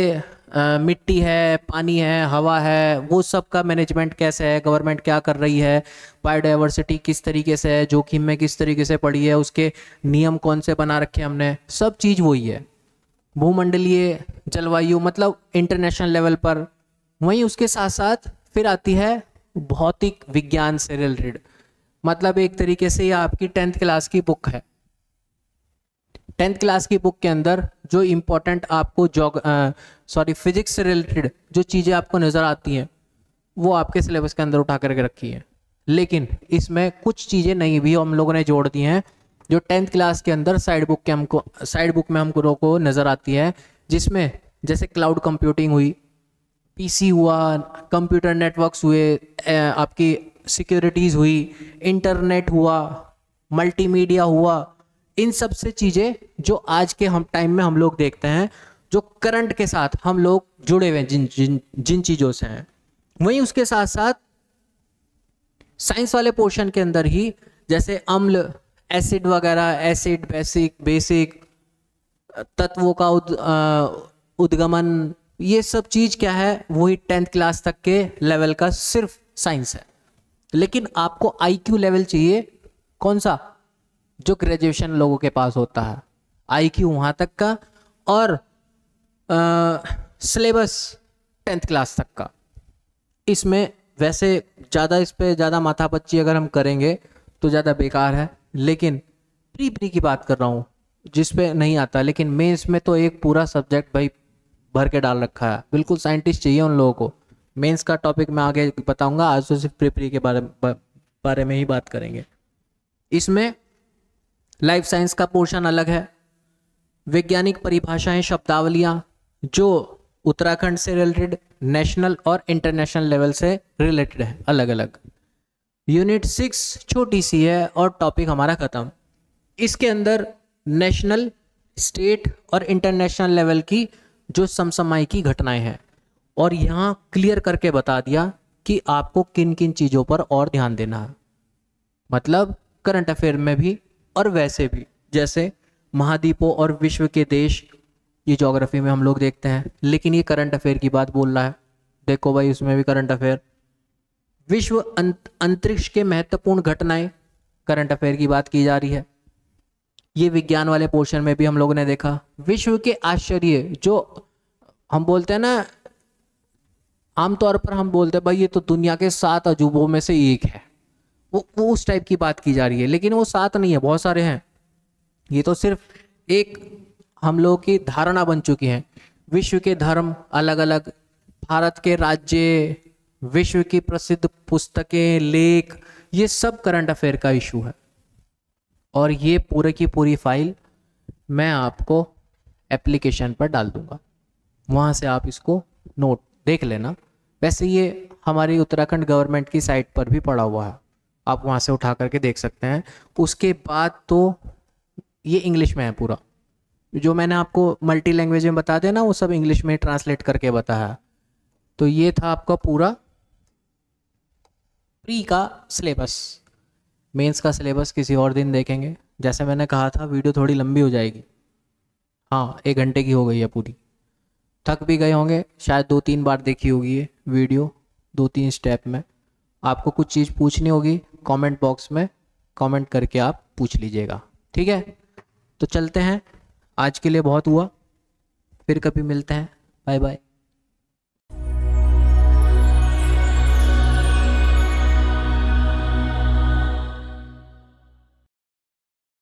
आ, मिट्टी है, पानी है, हवा है, वो सब का मैनेजमेंट कैसे है, गवर्नमेंट क्या कर रही है, बायोडाइवर्सिटी किस तरीके से है, जोखिम में किस तरीके से पड़ी है, उसके नियम कौन से बना रखे हमने, सब चीज़ वही है। भूमंडलीय जलवायु मतलब इंटरनेशनल लेवल पर। वहीं उसके साथ साथ फिर आती है भौतिक विज्ञान से रिलेटेड, मतलब एक तरीके से ये आपकी टेंथ क्लास की बुक है। टेंथ क्लास की बुक के अंदर जो इम्पोर्टेंट आपको जोग सॉरी फिजिक्स से रिलेटेड जो चीज़ें आपको नज़र आती हैं वो आपके सिलेबस के अंदर उठा करके रखी है, लेकिन इसमें कुछ चीज़ें नहीं भी हम लोगों ने जोड़ दी हैं जो टेंथ क्लास के अंदर साइड बुक के हमको साइड बुक में हमको को नज़र आती है, जिसमें जैसे क्लाउड कंप्यूटिंग हुई, पीसी हुआ, कंप्यूटर नेटवर्क्स हुए, आपकी सिक्योरिटीज़ हुई, इंटरनेट हुआ, मल्टीमीडिया हुआ, इन सब से चीज़ें जो आज के हम टाइम में हम लोग देखते हैं, जो करंट के साथ हम लोग जुड़े हुए हैं जिन जिन जिन चीज़ों से हैं। वहीं उसके साथ साथ साइंस वाले पोर्शन के अंदर ही जैसे अम्ल, एसिड वगैरह, एसिड, बेसिक बेसिक तत्वों का उद, उद्गमन, ये सब चीज़ क्या है, वही टेंथ क्लास तक के लेवल का सिर्फ साइंस है। लेकिन आपको आईक्यू लेवल चाहिए, कौन सा, जो ग्रेजुएशन लोगों के पास होता है, आईक्यू वहाँ तक का, और सिलेबस टेंथ क्लास तक का। इसमें वैसे ज़्यादा इस पर ज़्यादा माथापच्ची अगर हम करेंगे तो ज़्यादा बेकार है, लेकिन प्री प्री की बात कर रहा हूँ जिस पे नहीं आता, लेकिन मेंस में तो एक पूरा सब्जेक्ट भाई भर के डाल रखा है, बिल्कुल साइंटिस्ट चाहिए उन लोगों को। मेंस का टॉपिक मैं आगे बताऊँगा, आज तो सिर्फ प्री प्री के बारे बारे में ही बात करेंगे। इसमें लाइफ साइंस का पोर्शन अलग है, वैज्ञानिक परिभाषाएं, शब्दावलियाँ जो उत्तराखंड से रिलेटेड, नेशनल और इंटरनेशनल लेवल से रिलेटेड है, अलग अलग। यूनिट सिक्स छोटी सी है और टॉपिक हमारा ख़त्म। इसके अंदर नेशनल, स्टेट और इंटरनेशनल लेवल की जो समसमाय की घटनाएं हैं, और यहाँ क्लियर करके बता दिया कि आपको किन किन चीज़ों पर और ध्यान देना है, मतलब करंट अफेयर में भी और वैसे भी, जैसे महाद्वीपों और विश्व के देश, ये ज्योग्राफी में हम लोग देखते हैं, लेकिन ये करंट अफेयर की बात बोल रहा है। देखो भाई, उसमें भी करंट अफेयर, विश्व अंत अंतरिक्ष के महत्वपूर्ण घटनाएं, करंट अफेयर की बात की जा रही है। ये विज्ञान वाले पोर्शन में भी हम लोगों ने देखा, विश्व के आश्चर्य, जो हम बोलते हैं ना, आमतौर पर हम बोलते हैं भाई ये तो दुनिया के सात अजूबों में से एक है, वो वो उस टाइप की बात की जा रही है, लेकिन वो सात नहीं है, बहुत सारे हैं। ये तो सिर्फ एक हम लोगों की धारणा बन चुकी है। विश्व के धर्म अलग अलग, भारत के राज्य, विश्व की प्रसिद्ध पुस्तकें, लेख, ये सब करंट अफेयर का इशू है। और ये पूरे की पूरी फाइल मैं आपको एप्लीकेशन पर डाल दूंगा, वहाँ से आप इसको नोट देख लेना। वैसे ये हमारी उत्तराखंड गवर्नमेंट की साइट पर भी पड़ा हुआ है, आप वहाँ से उठा करके देख सकते हैं। उसके बाद तो ये इंग्लिश में है, पूरा जो मैंने आपको मल्टी लैंग्वेज में बता दिया ना, वो सब इंग्लिश में ट्रांसलेट करके बताया। तो ये था आपका पूरा प्री का सिलेबस। मेंस का सिलेबस किसी और दिन देखेंगे, जैसे मैंने कहा था वीडियो थोड़ी लंबी हो जाएगी, हाँ एक घंटे की हो गई है पूरी, थक भी गए होंगे, शायद दो तीन बार देखी होगी ये वीडियो, दो तीन स्टेप में। आपको कुछ चीज़ पूछनी होगी, कमेंट बॉक्स में कमेंट करके आप पूछ लीजिएगा, ठीक है। तो चलते हैं, आज के लिए बहुत हुआ, फिर कभी मिलते हैं, बाय बाय।